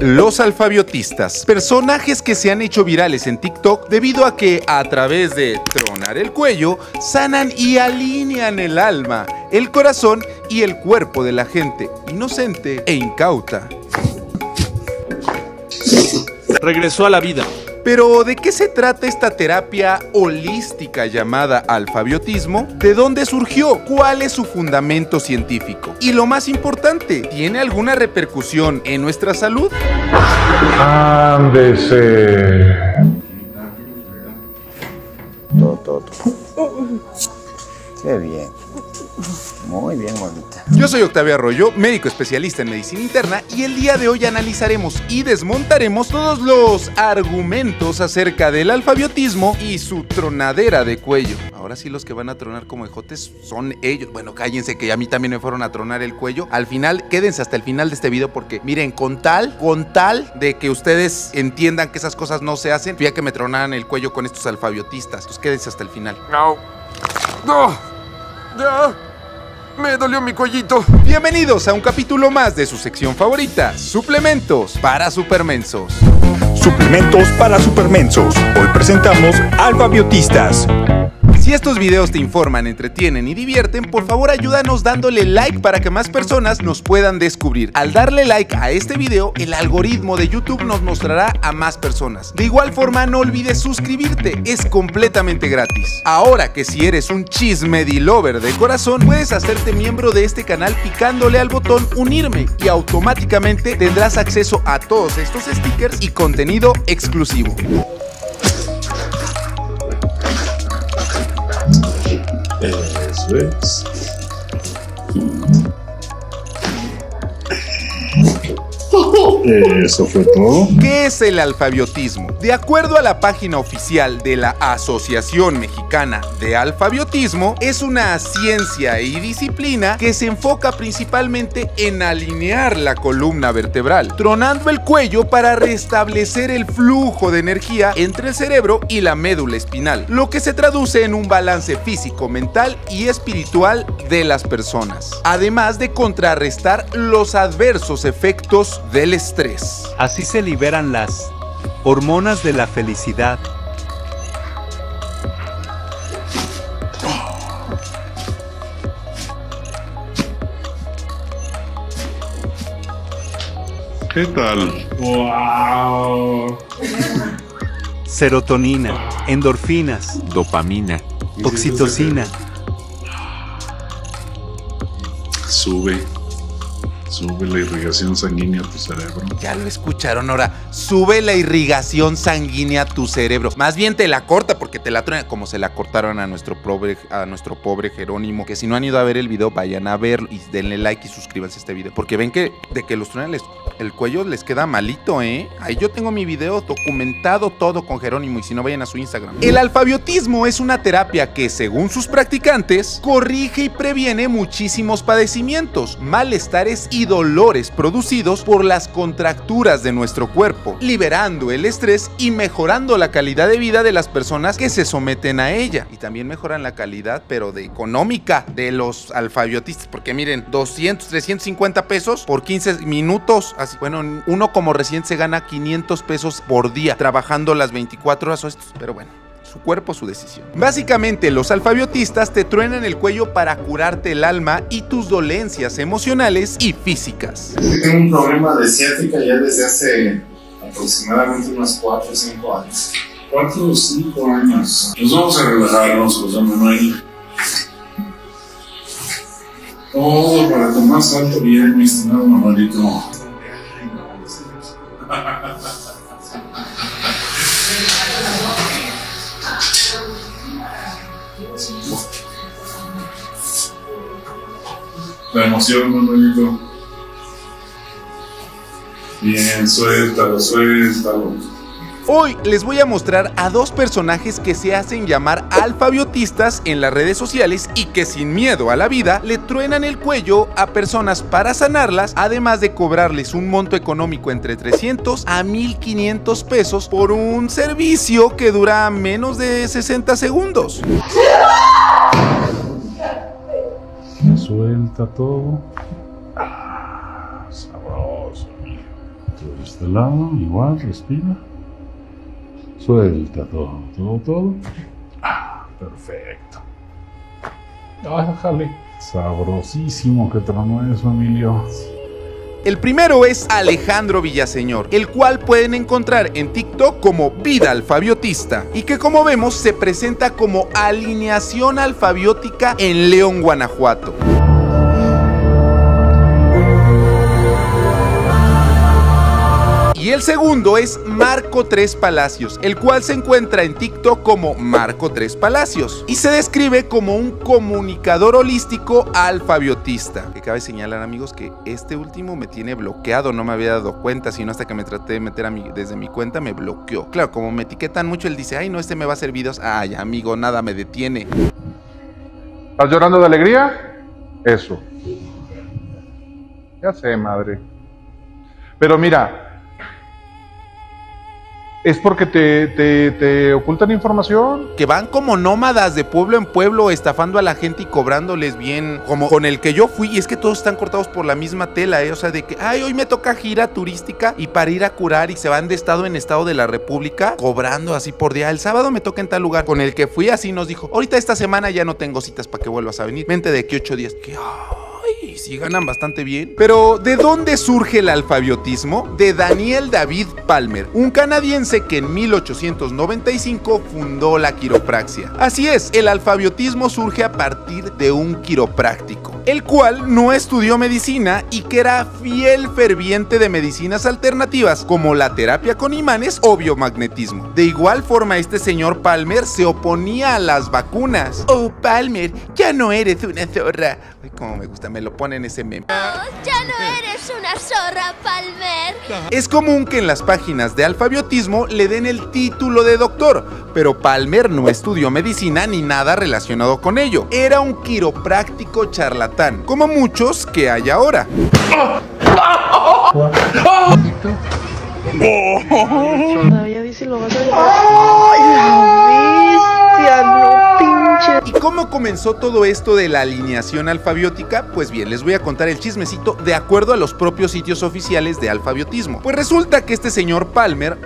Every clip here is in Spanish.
Los alfabiotistas, personajes que se han hecho virales en TikTok debido a que a través de tronar el cuello, sanan y alinean el alma, el corazón y el cuerpo de la gente inocente e incauta. Regresó a la vida. Pero, ¿de qué se trata esta terapia holística llamada alfabiotismo? ¿De dónde surgió? ¿Cuál es su fundamento científico? Y lo más importante, ¿tiene alguna repercusión en nuestra salud? ¡Ándese! ¡Qué bien! Muy bien, bonita. Yo soy Octavio Arroyo, médico especialista en medicina interna, y el día de hoy analizaremos y desmontaremos todos los argumentos acerca del alfabiotismo y su tronadera de cuello. Ahora sí, los que van a tronar como ejotes son ellos. Bueno, cállense, que a mí también me fueron a tronar el cuello. Al final, quédense hasta el final de este video porque, miren, con tal de que ustedes entiendan que esas cosas no se hacen, fui a que me tronaran el cuello con estos alfabiotistas. Entonces, quédense hasta el final. No. No. Ya. Me dolió mi cuellito. Bienvenidos a un capítulo más de su sección favorita, Suplementos para Supermensos. Suplementos para Supermensos. Hoy presentamos Alfabiotistas. Si estos videos te informan, entretienen y divierten, por favor ayúdanos dándole like para que más personas nos puedan descubrir. Al darle like a este video, el algoritmo de YouTube nos mostrará a más personas. De igual forma, no olvides suscribirte, es completamente gratis. Ahora que si eres un chismedilover de corazón, puedes hacerte miembro de este canal picándole al botón unirme y automáticamente tendrás acceso a todos estos stickers y contenido exclusivo. Eso es. Eso fue todo. ¿Qué es el alfabiotismo? De acuerdo a la página oficial de la Asociación Mexicana de Alfabiotismo, es una ciencia y disciplina que se enfoca principalmente en alinear la columna vertebral, tronando el cuello para restablecer el flujo de energía entre el cerebro y la médula espinal, lo que se traduce en un balance físico, mental y espiritual de las personas, además de contrarrestar los adversos efectos del estrés. Así se liberan las hormonas de la felicidad. ¿Qué tal? Wow. Serotonina, endorfinas, dopamina, oxitocina. Sube la irrigación sanguínea a tu cerebro. Ya lo escucharon ahora. Sube la irrigación sanguínea a tu cerebro. Más bien te la corta porque te la truena. Como se la cortaron a nuestro pobre Jerónimo. Que si no han ido a ver el video, vayan a verlo y denle like y suscríbanse a este video. Porque ven que de que los truenan el cuello les queda malito, ¿eh? Ahí yo tengo mi video documentado todo con Jerónimo. Y si no, vayan a su Instagram. El alfabiotismo es una terapia que, según sus practicantes, corrige y previene muchísimos padecimientos, malestares y dolores producidos por las contracturas de nuestro cuerpo, liberando el estrés y mejorando la calidad de vida de las personas que se someten a ella. Y también mejoran la calidad, pero de económica, de los alfabiotistas, porque miren, 200, 350 pesos por 15 minutos. Así, bueno, uno como reciente se gana 500 pesos por día, trabajando las 24 horas o estos, pero bueno. Su cuerpo, su decisión. Básicamente, los alfabiotistas te truenan el cuello para curarte el alma y tus dolencias emocionales y físicas. Yo tengo un problema de ciática ya desde hace aproximadamente unos 4 o 5 años. 4 o 5 años. Nos vamos a relajarnos, los llaman ahí. Todo para tomar salto bien, mi estimado mamadito. La emoción, Manuelito. Bien, suéltalo, suéltalo. Hoy les voy a mostrar a dos personajes que se hacen llamar alfabiotistas en las redes sociales y que sin miedo a la vida le truenan el cuello a personas para sanarlas, además de cobrarles un monto económico entre 300 a 1500 pesos por un servicio que dura menos de 60 segundos. Suelta todo. Ah, sabroso, mira. de este lado, igual, respira. Suelta todo, todo, todo. Ah, perfecto. Ájale, sabrosísimo que tronó eso, Emilio. El primero es Alejandro Villaseñor, el cual pueden encontrar en TikTok como Vida Alfabiotista y que, como vemos, se presenta como alineación alfabiótica en León, Guanajuato. Y el segundo es Marco Tres Palacios, el cual se encuentra en TikTok como Marco Tres Palacios y se describe como un comunicador holístico alfabiotista. Que cabe señalar, amigos, que este último me tiene bloqueado, no me había dado cuenta, sino hasta que me traté de meter desde mi cuenta me bloqueó. Claro, como me etiquetan mucho, él dice, ay no, este me va a hacer videos. Ay, amigo, nada me detiene. ¿Estás llorando de alegría? Eso. Ya sé, madre. Pero mira... Es porque te ocultan información. Que van como nómadas de pueblo en pueblo estafando a la gente y cobrándoles bien. Como con el que yo fui, y es que todos están cortados por la misma tela, ¿eh? O sea, de que, ay, hoy me toca gira turística y para ir a curar, y se van de estado en estado de la república cobrando así por día. El sábado me toca en tal lugar. Con el que fui así nos dijo, ahorita esta semana ya no tengo citas para que vuelvas a venir. Vente de aquí 8 días. ¿Qué? Y sí, ganan bastante bien. Pero ¿de dónde surge el alfabiotismo? De Daniel David Palmer, un canadiense que en 1895 fundó la quiropraxia. Así es, el alfabiotismo surge a partir de un quiropráctico, el cual no estudió medicina y que era fiel ferviente de medicinas alternativas como la terapia con imanes o biomagnetismo. De igual forma, este señor Palmer se oponía a las vacunas. Oh, Palmer, ya no eres una zorra. Ay, como me gusta, me lo ponen ese meme. Oh, ya no eres una zorra, Palmer. Es común que en las páginas de alfabiotismo le den el título de doctor, pero Palmer no estudió medicina ni nada relacionado con ello. Era un quiropráctico charlatán, como muchos que hay ahora. Todavía dice lo vas a llevar. ¡Bestia, no pinche! ¿Y cómo comenzó todo esto de la alineación alfabiótica? Pues bien, les voy a contar el chismecito de acuerdo a los propios sitios oficiales de alfabiotismo. Pues resulta que este señor Palmer,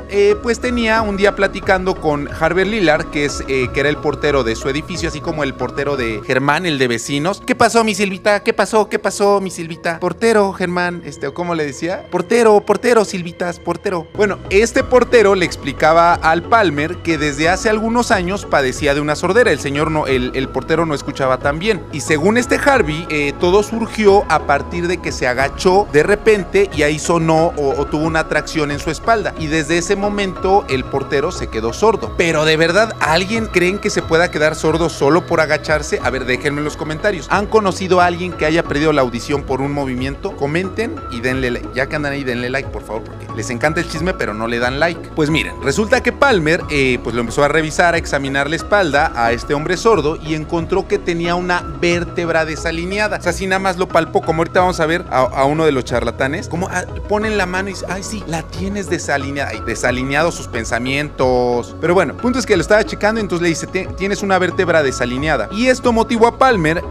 pues tenía un día platicando con Herbert Lillard, que era el portero de su edificio, así como el portero de Germán, el de vecinos. ¿Qué pasó, mi Silvita? ¿Qué pasó? ¿Qué pasó, mi Silvita? Portero, Germán, ¿cómo le decía? Portero, portero, Silvitas, portero. Bueno, este portero le explicaba al Palmer que desde hace algunos años padecía de una sordera. El portero no escuchaba tan bien. Y según este Harvey, todo surgió a partir de que se agachó de repente y ahí sonó o tuvo una tracción en su espalda. Y desde ese momento el portero se quedó sordo. Pero de verdad, ¿alguien creen que se pueda quedar sordo solo por agacharse? A ver, déjenme en los comentarios. ¿Han conocido a alguien que haya perdido la audición por un movimiento? Comenten y denle like. Ya que andan ahí, denle like, por favor, porque les encanta el chisme, pero no le dan like. Pues miren, resulta que Palmer pues lo empezó a revisar, a examinar la espalda a este hombre sordo y encontró que tenía una vértebra desalineada. O sea, así nada más lo palpó, como ahorita vamos a ver a uno de los charlatanes, como ponen la mano y dicen, ay sí, la tienes desalineada. Y desalineado sus pensamientos. Pero bueno, punto es que lo estaba checando, entonces le dice, tienes una vértebra desalineada. Y esto motivó a Palmer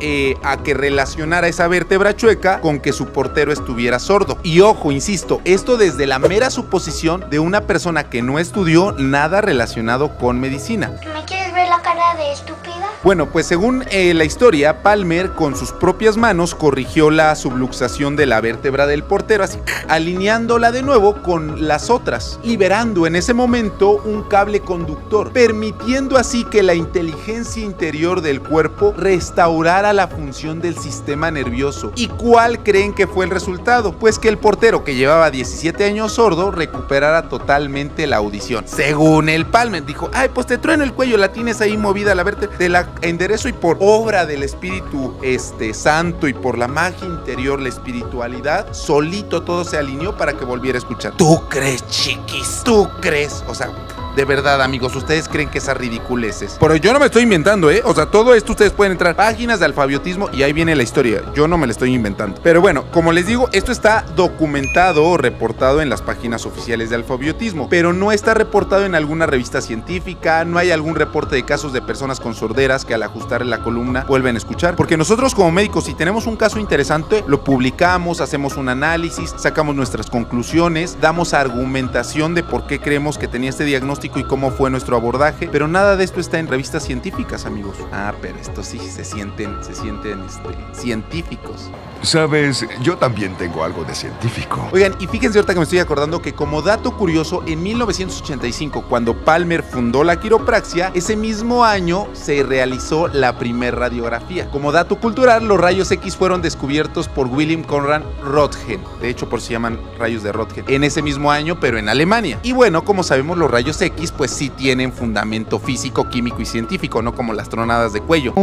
a que relacionara esa vértebra chueca con que su portero estuviera sordo. Y ojo, insisto, esto desde la mera suposición de una persona que no estudió nada relacionado con medicina. ¿Me quieres ver la cara de estúpida? Bueno, pues según la historia, Palmer con sus propias manos corrigió la subluxación de la vértebra del portero, así alineándola de nuevo con las otras, liberando en ese momento un cable conductor, permitiendo así que la inteligencia interior del cuerpo restaurara la función del sistema nervioso. ¿Y cuál creen que fue el resultado? Pues que el portero, que llevaba 17 años sordo, recuperara totalmente la audición. Según el Palmer, dijo, ay, pues te trueno el cuello, la tienes ahí movida la vértebra, te la enderezo, y por obra del Espíritu Santo y por la magia interior, la espiritualidad, solito todo se alineó para que volviera a escuchar. ¿Tú crees, chiquis? ¿Tú crees? O sea... De verdad, amigos, ustedes creen que esas ridiculeces. Pero yo no me estoy inventando, ¿eh? O sea, todo esto ustedes pueden entrar páginas de alfabiotismo y ahí viene la historia. Yo no me la estoy inventando. Pero bueno, como les digo, esto está documentado o reportado en las páginas oficiales de alfabiotismo, pero no está reportado en alguna revista científica, no hay algún reporte de casos de personas con sorderas que al ajustar la columna vuelven a escuchar. Porque nosotros como médicos, si tenemos un caso interesante, lo publicamos, hacemos un análisis, sacamos nuestras conclusiones, damos argumentación de por qué creemos que tenía este diagnóstico y cómo fue nuestro abordaje, pero nada de esto está en revistas científicas, amigos. Ah, pero estos sí se sienten científicos. Sabes, yo también tengo algo de científico. Oigan, y fíjense ahorita que me estoy acordando que como dato curioso, en 1985, cuando Palmer fundó la quiropraxia, ese mismo año se realizó la primera radiografía. Como dato cultural, los rayos X fueron descubiertos por Wilhelm Conrad Röntgen. De hecho, por eso se llaman rayos de Röntgen. En ese mismo año, pero en Alemania. Y bueno, como sabemos, los rayos X pues sí tienen fundamento físico, químico y científico, no como las tronadas de cuello.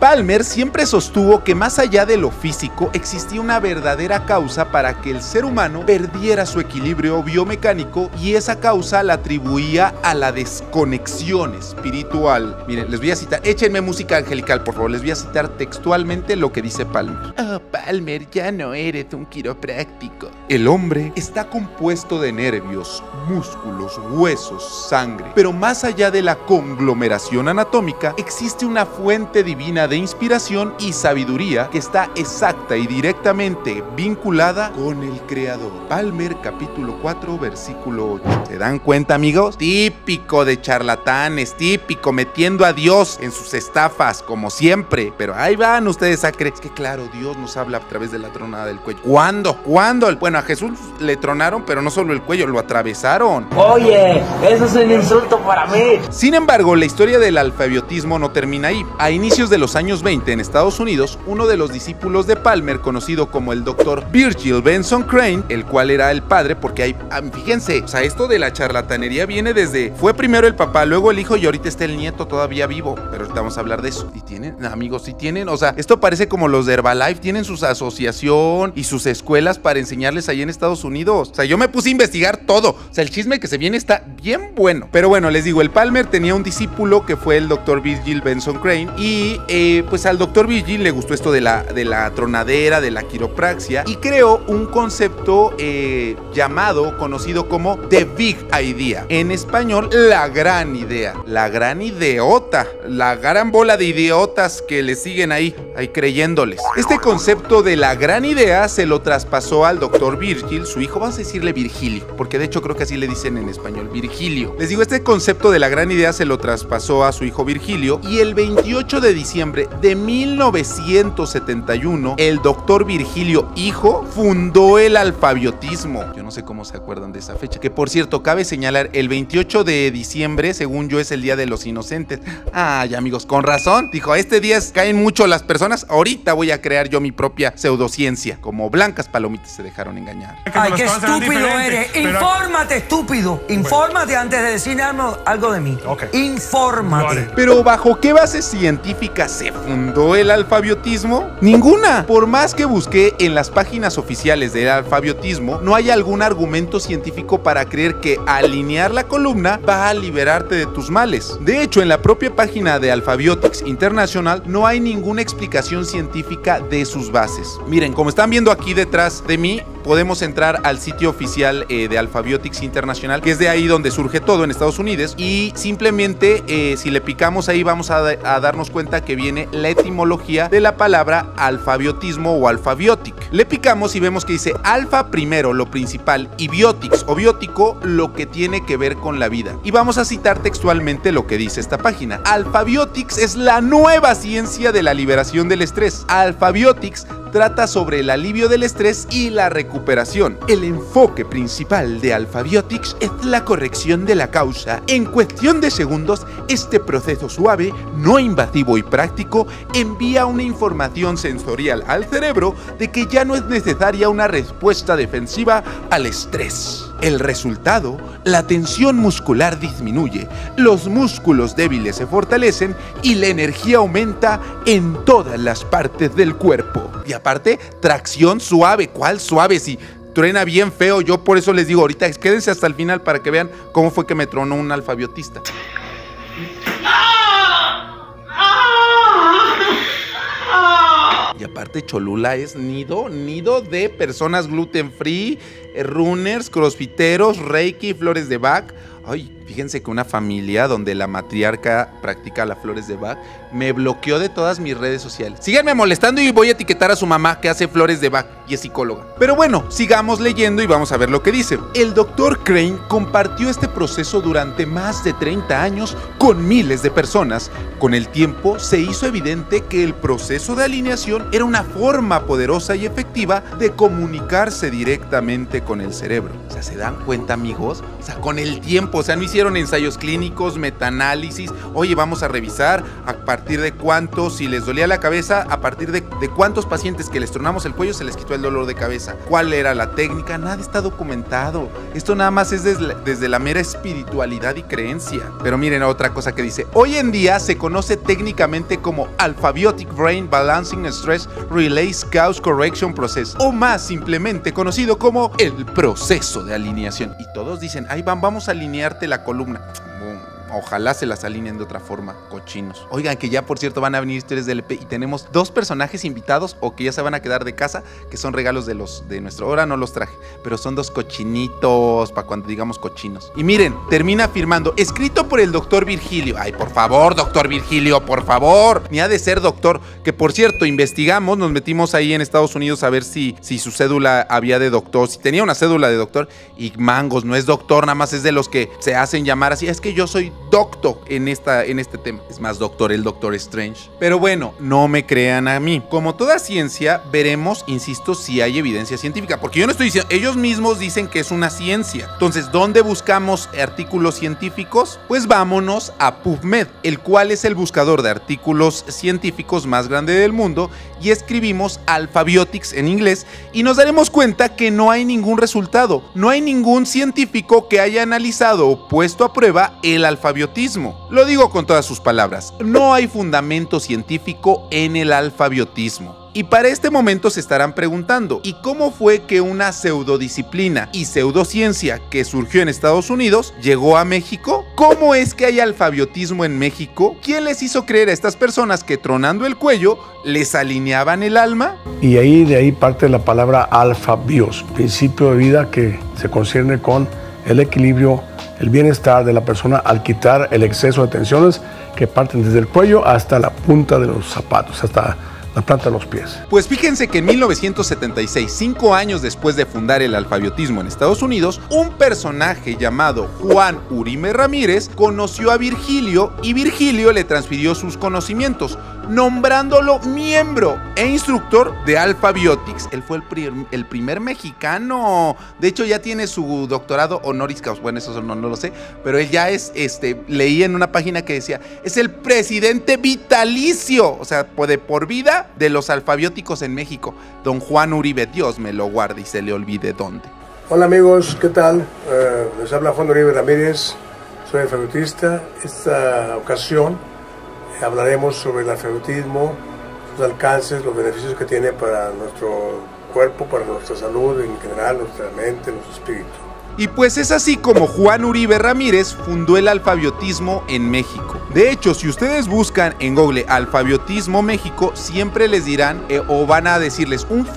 Palmer siempre sostuvo que más allá de lo físico existía una verdadera causa para que el ser humano perdiera su equilibrio biomecánico, y esa causa la atribuía a la desconexión espiritual. Miren, les voy a citar, échenme música angelical por favor, les voy a citar textualmente lo que dice Palmer. Oh, Palmer, ya no eres un quiropráctico. El hombre está compuesto de nervios, músculos, huesos, sangre, pero más allá de la conglomeración anatómica existe una fuente divina de inspiración y sabiduría que está exacta y directamente vinculada con el Creador. Palmer, capítulo 4, versículo 8. ¿Se dan cuenta, amigos? Típico de charlatanes, típico, metiendo a Dios en sus estafas, como siempre. Pero ahí van ustedes a creer. Es que claro, Dios nos habla a través de la tronada del cuello. ¿Cuándo? Bueno, a Jesús le tronaron, pero no solo el cuello, lo atravesaron. Oye, eso es un insulto para mí. Sin embargo, la historia del alfabiotismo no termina ahí. A inicios de los años 20 en Estados Unidos, uno de los discípulos de Palmer, conocido como el doctor Virgil Benson Chrane, el cual era el padre, porque hay, fíjense, o sea, esto de la charlatanería viene desde, fue primero el papá, luego el hijo y ahorita está el nieto todavía vivo, pero ahorita vamos a hablar de eso. Y tienen, amigos, sí tienen, o sea, esto parece como los de Herbalife, tienen sus asociación y sus escuelas para enseñarles ahí en Estados Unidos. O sea, yo me puse a investigar todo, o sea, el chisme que se viene está bien bueno. Pero bueno, les digo, el Palmer tenía un discípulo que fue el doctor Virgil Benson Chrane y pues al doctor Virgil le gustó esto de la tronadera, de la quiropraxia, y creó un concepto conocido como The Big Idea. En español, la gran idea, la gran ideota, la gran bola de idiotas que le siguen ahí creyéndoles. Este concepto de la gran idea se lo traspasó al doctor Virgil, su hijo, vamos a decirle Virgilio, porque de hecho creo que así le dicen en español, Virgilio. Les digo, este concepto de la gran idea se lo traspasó a su hijo Virgilio, y el 28 de diciembre de 1971, el doctor Virgilio, hijo, fundó el alfabiotismo. Yo no sé cómo se acuerdan de esa fecha, que por cierto, cabe señalar, el 28 de diciembre, según yo, es el Día de los Inocentes. Ay, amigos, con razón, dijo, este día caen mucho las personas, ahorita voy a crear yo mi propia pseudociencia, como blancas palomitas se dejaron engañar. Ay, qué estúpido eres, pero... infórmate, estúpido, infórmate antes de decirme algo de mí, okay. Infórmate. Vale. Pero ¿bajo qué base científica se fundó el alfabiotismo? Ninguna. Por más que busqué en las páginas oficiales del alfabiotismo, no hay algún argumento científico para creer que alinear la columna va a liberarte de tus males. De hecho, en la propia página de Alfabiotics International no hay ninguna explicación científica de sus bases. Miren, como están viendo aquí detrás de mí, podemos entrar al sitio oficial de Alfabiotics International, que es de ahí donde surge todo en Estados Unidos, y simplemente si le picamos ahí vamos a darnos cuenta que viene la etimología de la palabra alfabiotismo o alfabiotic. Le picamos y vemos que dice alfa primero, lo principal, y biotics o biótico, lo que tiene que ver con la vida. Y vamos a citar textualmente lo que dice esta página. Alfabiotics es la nueva ciencia de la liberación del estrés. Alfabiotics trata sobre el alivio del estrés y la recuperación. El enfoque principal de Alfabiotics es la corrección de la causa. En cuestión de segundos, este proceso suave, no invasivo y práctico envía una información sensorial al cerebro de que ya no es necesaria una respuesta defensiva al estrés. El resultado, la tensión muscular disminuye, los músculos débiles se fortalecen y la energía aumenta en todas las partes del cuerpo. Y aparte, tracción suave. ¿Cuál suave? Si truena bien feo. Yo por eso les digo, ahorita quédense hasta el final para que vean cómo fue que me tronó un alfabiotista. Y aparte Cholula es nido de personas gluten free, runners, crossfiteros, reiki, flores de Bach. Ay, fíjense que una familia donde la matriarca practica las flores de Bach me bloqueó de todas mis redes sociales. Síganme molestando y voy a etiquetar a su mamá que hace flores de Bach y es psicóloga. Pero bueno, sigamos leyendo y vamos a ver lo que dice. El doctor Chrane compartió este proceso durante más de 30 años con miles de personas. Con el tiempo se hizo evidente que el proceso de alineación era una forma poderosa y efectiva de comunicarse directamente con el cerebro. O sea, ¿se dan cuenta, amigos? O sea, con el tiempo, o sea, no hicieron ensayos clínicos, metaanálisis. Oye, vamos a revisar a partir de cuántos, si les dolía la cabeza, a partir de cuántos pacientes que les tronamos el cuello se les quitó el dolor de cabeza. ¿Cuál era la técnica? Nada está documentado. Esto nada más es desde la mera espiritualidad y creencia. Pero miren otra cosa que dice. Hoy en día se conoce técnicamente como Alphabiotic Brain Balancing Stress Release Cause Correction Process, o más simplemente conocido como el proceso de alineación. Y todos dicen, ahí van, vamos a alinearte la columna. Ojalá se las alineen de otra forma, cochinos. Oigan, que ya por cierto van a venir historias del EP y tenemos dos personajes invitados o que ya se van a quedar de casa, que son regalos de nuestro. Ahora no los traje, pero son dos cochinitos para cuando digamos cochinos. Y miren, termina firmando, escrito por el doctor Virgilio. Ay, por favor, doctor Virgilio, por favor. Ni ha de ser doctor, que por cierto, investigamos, nos metimos ahí en Estados Unidos a ver si su cédula había de doctor, si tenía una cédula de doctor. Y mangos, no es doctor, nada más es de los que se hacen llamar así. Es que yo soy doctor en este tema. Es más doctor el Doctor Strange. Pero bueno, no me crean a mí. Como toda ciencia, veremos, insisto, si hay evidencia científica. Porque yo no estoy diciendo, ellos mismos dicen que es una ciencia. Entonces, ¿dónde buscamos artículos científicos? Pues vámonos a PubMed, el cual es el buscador de artículos científicos más grande del mundo, y escribimos Alphabiotics en inglés y nos daremos cuenta que no hay ningún resultado. No hay ningún científico que haya analizado o puesto a prueba el alfabiotismo. Lo digo con todas sus palabras, no hay fundamento científico en el alfabiotismo. Y para este momento se estarán preguntando, ¿y cómo fue que una pseudodisciplina y pseudociencia que surgió en Estados Unidos llegó a México? ¿Cómo es que hay alfabiotismo en México? ¿Quién les hizo creer a estas personas que tronando el cuello les alineaban el alma? Y de ahí parte la palabra alfabios, principio de vida que se concierne con el equilibrio, el bienestar de la persona al quitar el exceso de tensiones que parten desde el cuello hasta la punta de los zapatos, hasta la planta de los pies. Pues fíjense que en 1976, 5 años después de fundar el alfabiotismo en Estados Unidos, un personaje llamado Juan Uribe Ramírez conoció a Virgilio y Virgilio le transfirió sus conocimientos, nombrándolo miembro e instructor de Alphabiotics. Él fue el primer mexicano. De hecho, ya tiene su doctorado honoris causa. Bueno, eso no lo sé, pero él ya es, leí en una página que decía, es el presidente vitalicio, o sea, de por vida de los alfabióticos en México. Don Juan Uribe, Dios me lo guarde y se le olvide dónde. Hola amigos, ¿qué tal? Les habla Juan Uribe Ramírez, soy alfabiotista. Esta ocasión hablaremos sobre el alfabetismo, sus alcances, los beneficios que tiene para nuestro cuerpo, para nuestra salud en general, nuestra mente, nuestro espíritu. Y pues es así como Juan Uribe Ramírez fundó el alfabiotismo en México. De hecho, si ustedes buscan en Google Alfabiotismo México, siempre les dirán o van a decirles, un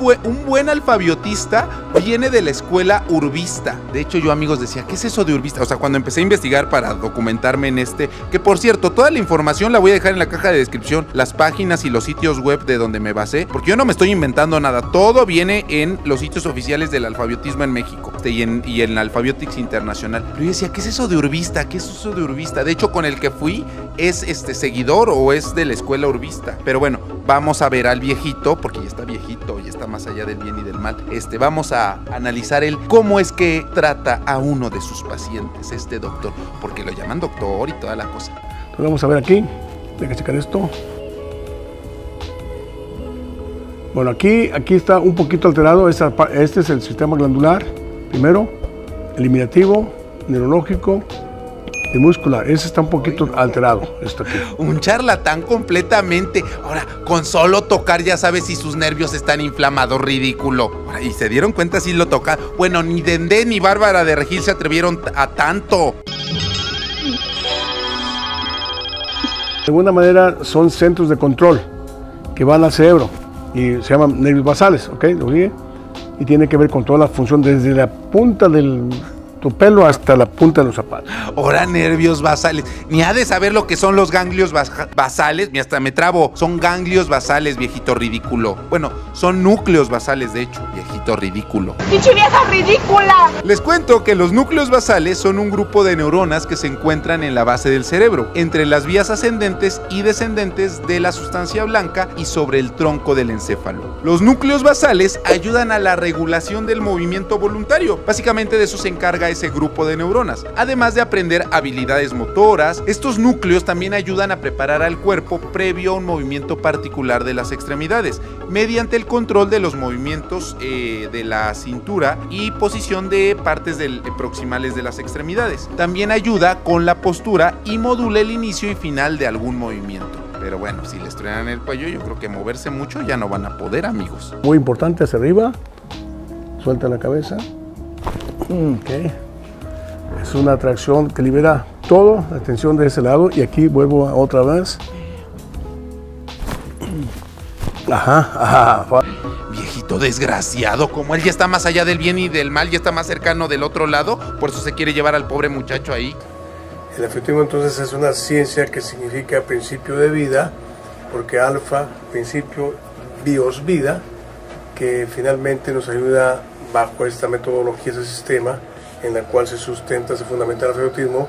buen alfabiotista viene de la escuela urbista. De hecho, yo amigos decía, ¿qué es eso de urbista? O sea, cuando empecé a investigar para documentarme en que por cierto, toda la información la voy a dejar en la caja de descripción, las páginas y los sitios web de donde me basé, porque yo no me estoy inventando nada, todo viene en los sitios oficiales del alfabiotismo en México y en la Alfabiotics Internacional. Pero yo decía, ¿qué es eso de urbista? ¿Qué es eso de urbista? De hecho, con el que fui es seguidor o es de la escuela urbista. Pero bueno, vamos a ver al viejito, porque ya está viejito, ya está más allá del bien y del mal. Vamos a analizar cómo es que trata a uno de sus pacientes, este doctor, porque lo llaman doctor y toda la cosa. Entonces vamos a ver aquí, hay que checar esto. Bueno, aquí está un poquito alterado. Este es el sistema glandular, primero, eliminativo, neurológico, de múscula. Ese está un poquito alterado. Está aquí. Un charlatán completamente. Ahora, con solo tocar ya sabes si sus nervios están inflamados. Ridículo. Ahora, ¿y se dieron cuenta si lo toca? Bueno, ni Dendé ni Bárbara de Regil se atrevieron a tanto. De alguna manera son centros de control que van al cerebro y se llaman nervios basales, ¿ok? ¿Lo sigue? Y tiene que ver con toda la función desde la punta del tu pelo hasta la punta de los zapatos. Ahora, nervios basales. Ni ha de saber lo que son los ganglios basales. Ni hasta me trabo. Son ganglios basales, viejito ridículo. Bueno, son núcleos basales, de hecho, viejito ridículo. ¡Pinche vieja ridícula! Les cuento que los núcleos basales son un grupo de neuronas que se encuentran en la base del cerebro, entre las vías ascendentes y descendentes de la sustancia blanca y sobre el tronco del encéfalo. Los núcleos basales ayudan a la regulación del movimiento voluntario. Básicamente de eso se encarga ese grupo de neuronas. Además de aprender habilidades motoras, estos núcleos también ayudan a preparar al cuerpo previo a un movimiento particular de las extremidades, mediante el control de los movimientos de la cintura y posición de partes proximales de las extremidades. También ayuda con la postura y modula el inicio y final de algún movimiento. Pero bueno, si les truenan el cuello, yo creo que moverse mucho ya no van a poder, amigos. Muy importante, hacia arriba, suelta la cabeza. Okay. Es una atracción que libera toda la tensión de ese lado. Y aquí vuelvo otra vez. Ajá. Viejito desgraciado, como él ya está más allá del bien y del mal, ya está más cercano del otro lado, por eso se quiere llevar al pobre muchacho ahí. El alfabetismo entonces es una ciencia que significa principio de vida, porque alfa, principio, bios, vida, que finalmente nos ayuda bajo esta metodología, ese sistema en la cual se sustenta, se fundamenta el alfabetismo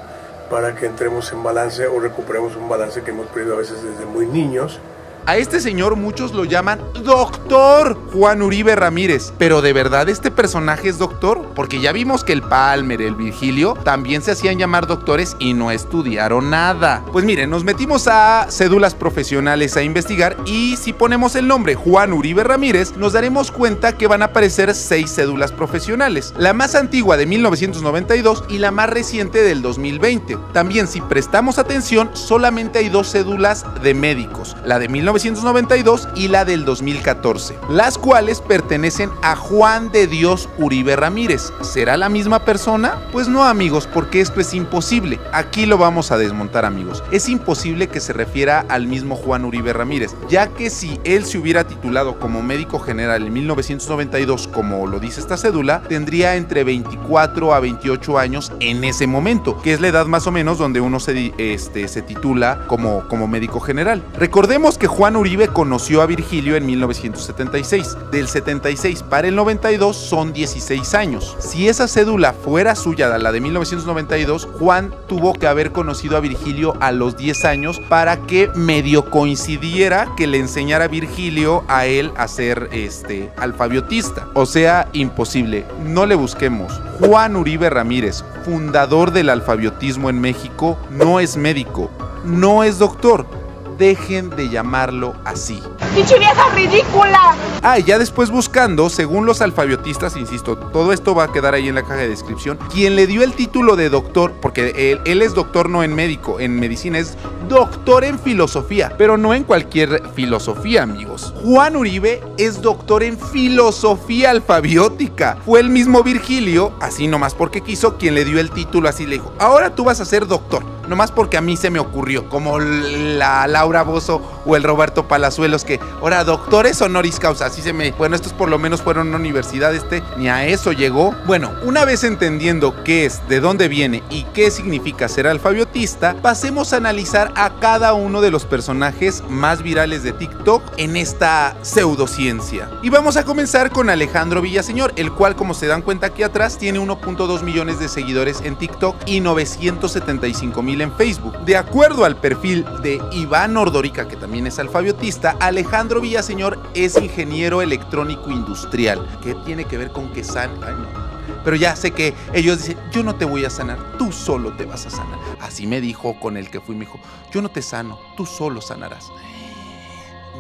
para que entremos en balance o recuperemos un balance que hemos perdido a veces desde muy niños. A este señor muchos lo llaman Doctor Juan Uribe Ramírez, pero ¿de verdad este personaje es doctor? Porque ya vimos que el Palmer, el Virgilio, también se hacían llamar doctores y no estudiaron nada. Pues miren, nos metimos a cédulas profesionales a investigar y si ponemos el nombre Juan Uribe Ramírez, nos daremos cuenta que van a aparecer 6 cédulas profesionales, la más antigua de 1992 y la más reciente del 2020. También si prestamos atención, solamente hay 2 cédulas de médicos, la de 1992 y la del 2014, las cuales pertenecen a Juan de Dios Uribe Ramírez. ¿Será la misma persona? Pues no, amigos, porque esto es imposible. Aquí lo vamos a desmontar, amigos. Es imposible que se refiera al mismo Juan Uribe Ramírez, ya que si él se hubiera titulado como médico general en 1992, como lo dice esta cédula, tendría entre 24 a 28 años en ese momento, que es la edad más o menos donde uno se titula como médico general. Recordemos que Juan Uribe conoció a Virgilio en 1976. Del 76 para el 92 son 16 años. Si esa cédula fuera suya, la de 1992, Juan tuvo que haber conocido a Virgilio a los 10 años para que medio coincidiera que le enseñara Virgilio a él a ser alfabiotista. O sea, imposible. No le busquemos. Juan Uribe Ramírez, fundador del alfabiotismo en México, no es médico, no es doctor. Dejen de llamarlo así. ¡Pinche vieja ridícula! Ah, y ya después buscando, según los alfabiotistas, insisto, todo esto va a quedar ahí en la caja de descripción, quien le dio el título de doctor, porque él es doctor no en médico, en medicina, es doctor en filosofía, pero no en cualquier filosofía, amigos. Juan Uribe es doctor en filosofía alfabiótica. Fue el mismo Virgilio, así nomás porque quiso, quien le dio el título, así le dijo, ahora tú vas a ser doctor, nomás porque a mí se me ocurrió, como la Laura Bozzo o el Roberto Palazuelos, que ahora doctores honoris causa, así se me... Bueno, estos por lo menos fueron a una universidad, ni a eso llegó. Bueno, una vez entendiendo qué es, de dónde viene y qué significa ser alfabiotista, pasemos a analizar a cada uno de los personajes más virales de TikTok en esta pseudociencia. Y vamos a comenzar con Alejandro Villaseñor, el cual, como se dan cuenta aquí atrás, tiene 1.2 millones de seguidores en TikTok y 975,000 en Facebook. De acuerdo al perfil de Iván Ordórica, que también es alfabiotista, Alejandro Villaseñor es ingeniero electrónico industrial. ¿Qué tiene que ver con que san? Ay, no. Pero ya sé que ellos dicen, yo no te voy a sanar, tú solo te vas a sanar. Así me dijo con el que fui, me dijo, yo no te sano, tú solo sanarás.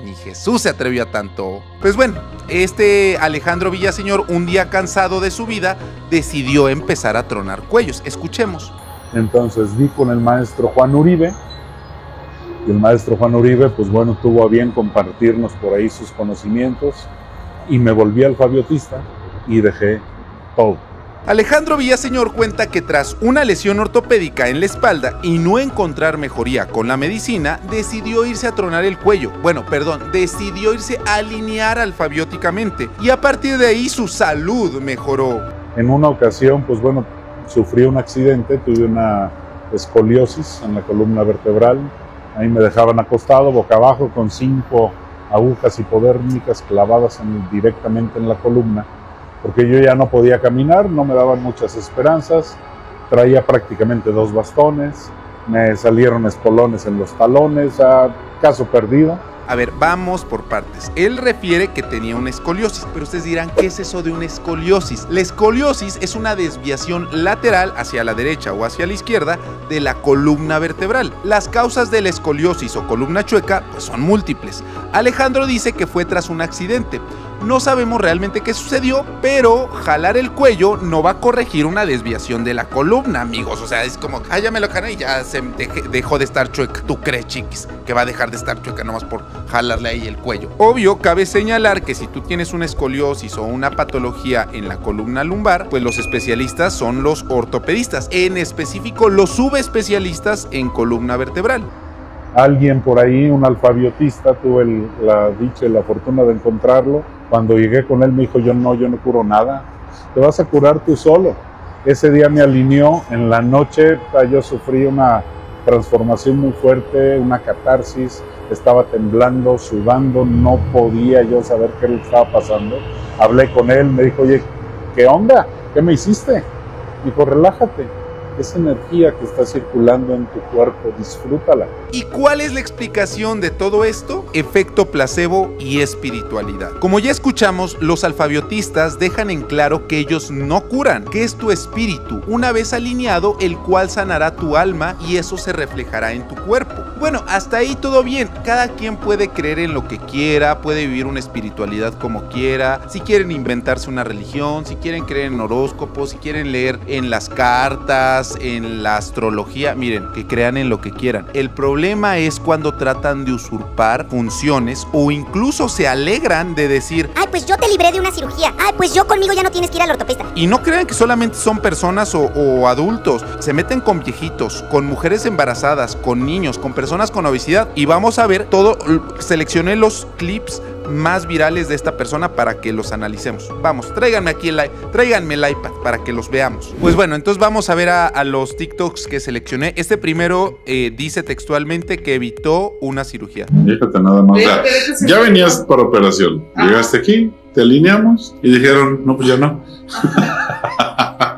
Ni Jesús se atrevió a tanto. Pues bueno, este Alejandro Villaseñor, un día cansado de su vida, decidió empezar a tronar cuellos. Escuchemos. Entonces di con el maestro Juan Uribe, y el maestro Juan Uribe, pues bueno, tuvo a bien compartirnos por ahí sus conocimientos, y me volví alfabiotista y dejé todo. Alejandro Villaseñor cuenta que tras una lesión ortopédica en la espalda y no encontrar mejoría con la medicina, decidió irse a tronar el cuello. Bueno, perdón, decidió irse a alinear alfabióticamente, y a partir de ahí su salud mejoró. En una ocasión, pues bueno, sufrí un accidente, tuve una escoliosis en la columna vertebral. Ahí me dejaban acostado, boca abajo, con 5 agujas hipodérmicas clavadas directamente en la columna, porque yo ya no podía caminar, no me daban muchas esperanzas, traía prácticamente 2 bastones, me salieron espolones en los talones, caso perdido. A ver, vamos por partes. Él refiere que tenía una escoliosis, pero ustedes dirán, ¿qué es eso de una escoliosis? La escoliosis es una desviación lateral hacia la derecha o hacia la izquierda de la columna vertebral. Las causas de la escoliosis o columna chueca, pues, son múltiples. Alejandro dice que fue tras un accidente. No sabemos realmente qué sucedió, pero jalar el cuello no va a corregir una desviación de la columna, amigos. O sea, es como, ah, ya me lo jalé y ya se dejó de estar chueca. ¿Tú crees, chiquis, que va a dejar de estar chueca nomás por jalarle ahí el cuello? Obvio, cabe señalar que si tú tienes una escoliosis o una patología en la columna lumbar, pues los especialistas son los ortopedistas, en específico los subespecialistas en columna vertebral. Alguien por ahí, un alfabiotista, tuve la dicha y la fortuna de encontrarlo. Cuando llegué con él me dijo, yo no curo nada, te vas a curar tú solo. Ese día me alineó, en la noche yo sufrí una transformación muy fuerte, una catarsis, estaba temblando, sudando, no podía yo saber qué le estaba pasando. Hablé con él, me dijo, oye, ¿qué onda? ¿Qué me hiciste? Me dijo, relájate. Esa energía que está circulando en tu cuerpo, disfrútala. ¿Y cuál es la explicación de todo esto? Efecto placebo y espiritualidad. Como ya escuchamos, los alfabiotistas dejan en claro que ellos no curan, que es tu espíritu, una vez alineado, el cual sanará tu alma y eso se reflejará en tu cuerpo. Bueno, hasta ahí todo bien. Cada quien puede creer en lo que quiera, puede vivir una espiritualidad como quiera, si quieren inventarse una religión, si quieren creer en horóscopos, si quieren leer en las cartas, en la astrología, miren, que crean en lo que quieran. El problema es cuando tratan de usurpar funciones o incluso se alegran de decir, ay, pues yo te libré de una cirugía, ay, pues yo conmigo ya no tienes que ir al ortopedista. Y no crean que solamente son personas o adultos, se meten con viejitos, con mujeres embarazadas, con niños, con personas con obesidad, y vamos a ver todo. Seleccioné los clips más virales de esta persona para que los analicemos. Vamos, tráiganme aquí tráiganme el iPad para que los veamos. Pues bueno, entonces vamos a ver a los TikToks que seleccioné. Este primero dice textualmente que evitó una cirugía. Fíjate nada más. Ya venías para operación. Llegaste aquí, te alineamos y dijeron, no, pues ya no.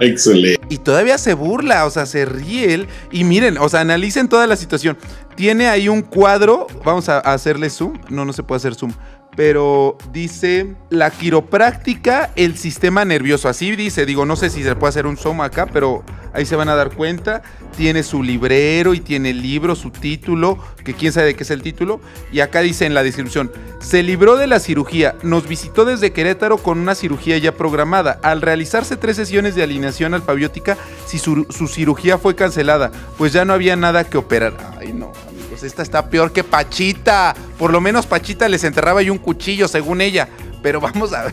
Excelente. Y todavía se burla, o sea, se ríe él. Y miren, o sea, analicen toda la situación. Tiene ahí un cuadro. Vamos a hacerle zoom. No, no se puede hacer zoom. Pero dice la quiropráctica, el sistema nervioso. Así dice, digo, no sé si se puede hacer un zoom acá, pero ahí se van a dar cuenta. Tiene su librero y tiene el libro, su título, que quién sabe de qué es el título. Y acá dice en la descripción, se libró de la cirugía, nos visitó desde Querétaro con una cirugía ya programada. Al realizarse 3 sesiones de alineación alfabiótica, su cirugía fue cancelada, pues ya no había nada que operar. Ay, no. Esta está peor que Pachita. Por lo menos Pachita les enterraba ahí un cuchillo, según ella. Pero vamos a ver.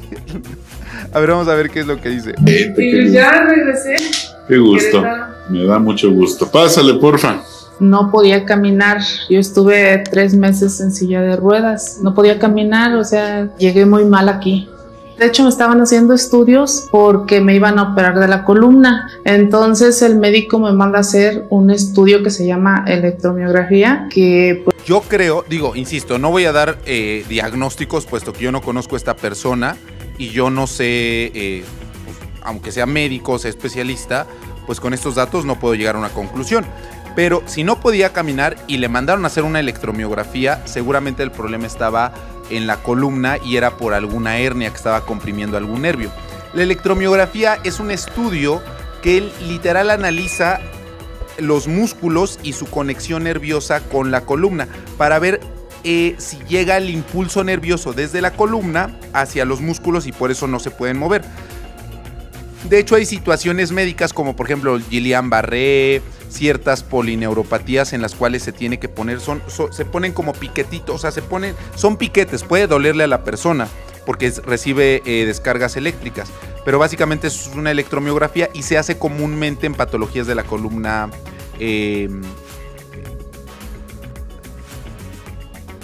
A ver, vamos a ver qué es lo que dice. Y ya regresé. Qué gusto. Me da mucho gusto. Pásale, porfa. No podía caminar. Yo estuve 3 meses en silla de ruedas. No podía caminar, o sea, llegué muy mal aquí. De hecho, me estaban haciendo estudios porque me iban a operar de la columna. Entonces, el médico me manda a hacer un estudio que se llama electromiografía, que pues... Yo creo, digo, insisto, no voy a dar diagnósticos, puesto que yo no conozco a esta persona y yo no sé, aunque sea médico, sea especialista, pues con estos datos no puedo llegar a una conclusión. Pero si no podía caminar y le mandaron a hacer una electromiografía, seguramente el problema estaba en la columna y era por alguna hernia que estaba comprimiendo algún nervio. La electromiografía es un estudio que él literal analiza los músculos y su conexión nerviosa con la columna para ver si llega el impulso nervioso desde la columna hacia los músculos y por eso no se pueden mover. De hecho, hay situaciones médicas como por ejemplo Guillain-Barré, ciertas polineuropatías en las cuales se tiene que poner, se ponen como piquetitos, o sea, se ponen, son piquetes, puede dolerle a la persona porque recibe descargas eléctricas, pero básicamente es una electromiografía y se hace comúnmente en patologías de la columna.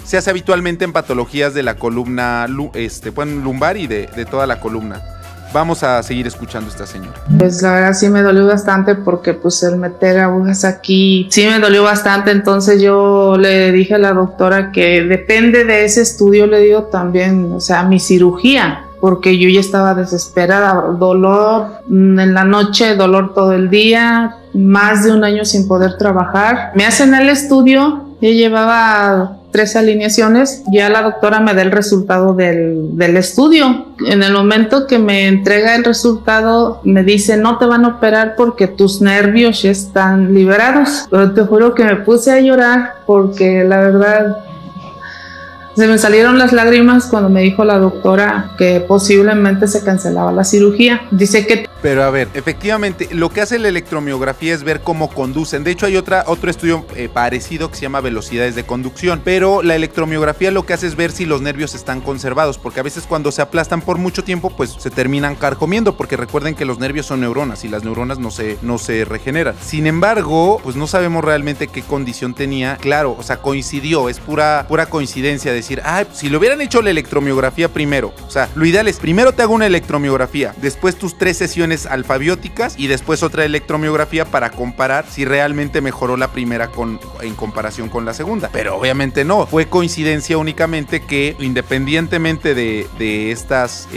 Se hace habitualmente en patologías de la columna lumbar y de toda la columna. Vamos a seguir escuchando a esta señora. Pues la verdad sí me dolió bastante porque pues el meter agujas aquí sí me dolió bastante, entonces yo le dije a la doctora que depende de ese estudio, le digo también, o sea, mi cirugía, porque yo ya estaba desesperada, dolor en la noche, dolor todo el día, más de un año sin poder trabajar. Me hacen el estudio, yo llevaba 3 alineaciones, ya la doctora me da el resultado del estudio. En el momento que me entrega el resultado, me dice, no te van a operar porque tus nervios ya están liberados. Pero te juro que me puse a llorar porque la verdad se me salieron las lágrimas cuando me dijo la doctora que posiblemente se cancelaba la cirugía. Dice que... Pero a ver, efectivamente, lo que hace la electromiografía es ver cómo conducen. De hecho, hay otro estudio parecido que se llama velocidades de conducción. Pero la electromiografía lo que hace es ver si los nervios están conservados, porque a veces cuando se aplastan por mucho tiempo, pues se terminan carcomiendo, porque recuerden que los nervios son neuronas y las neuronas no se regeneran. Sin embargo, pues no sabemos realmente qué condición tenía. Claro, o sea, coincidió, es pura coincidencia de decir, ah, si le hubieran hecho la electromiografía primero, o sea, lo ideal es primero te hago una electromiografía, después tus 3 sesiones alfabióticas y después otra electromiografía para comparar si realmente mejoró la primera en comparación con la segunda, pero obviamente no, fue coincidencia únicamente que independientemente de estas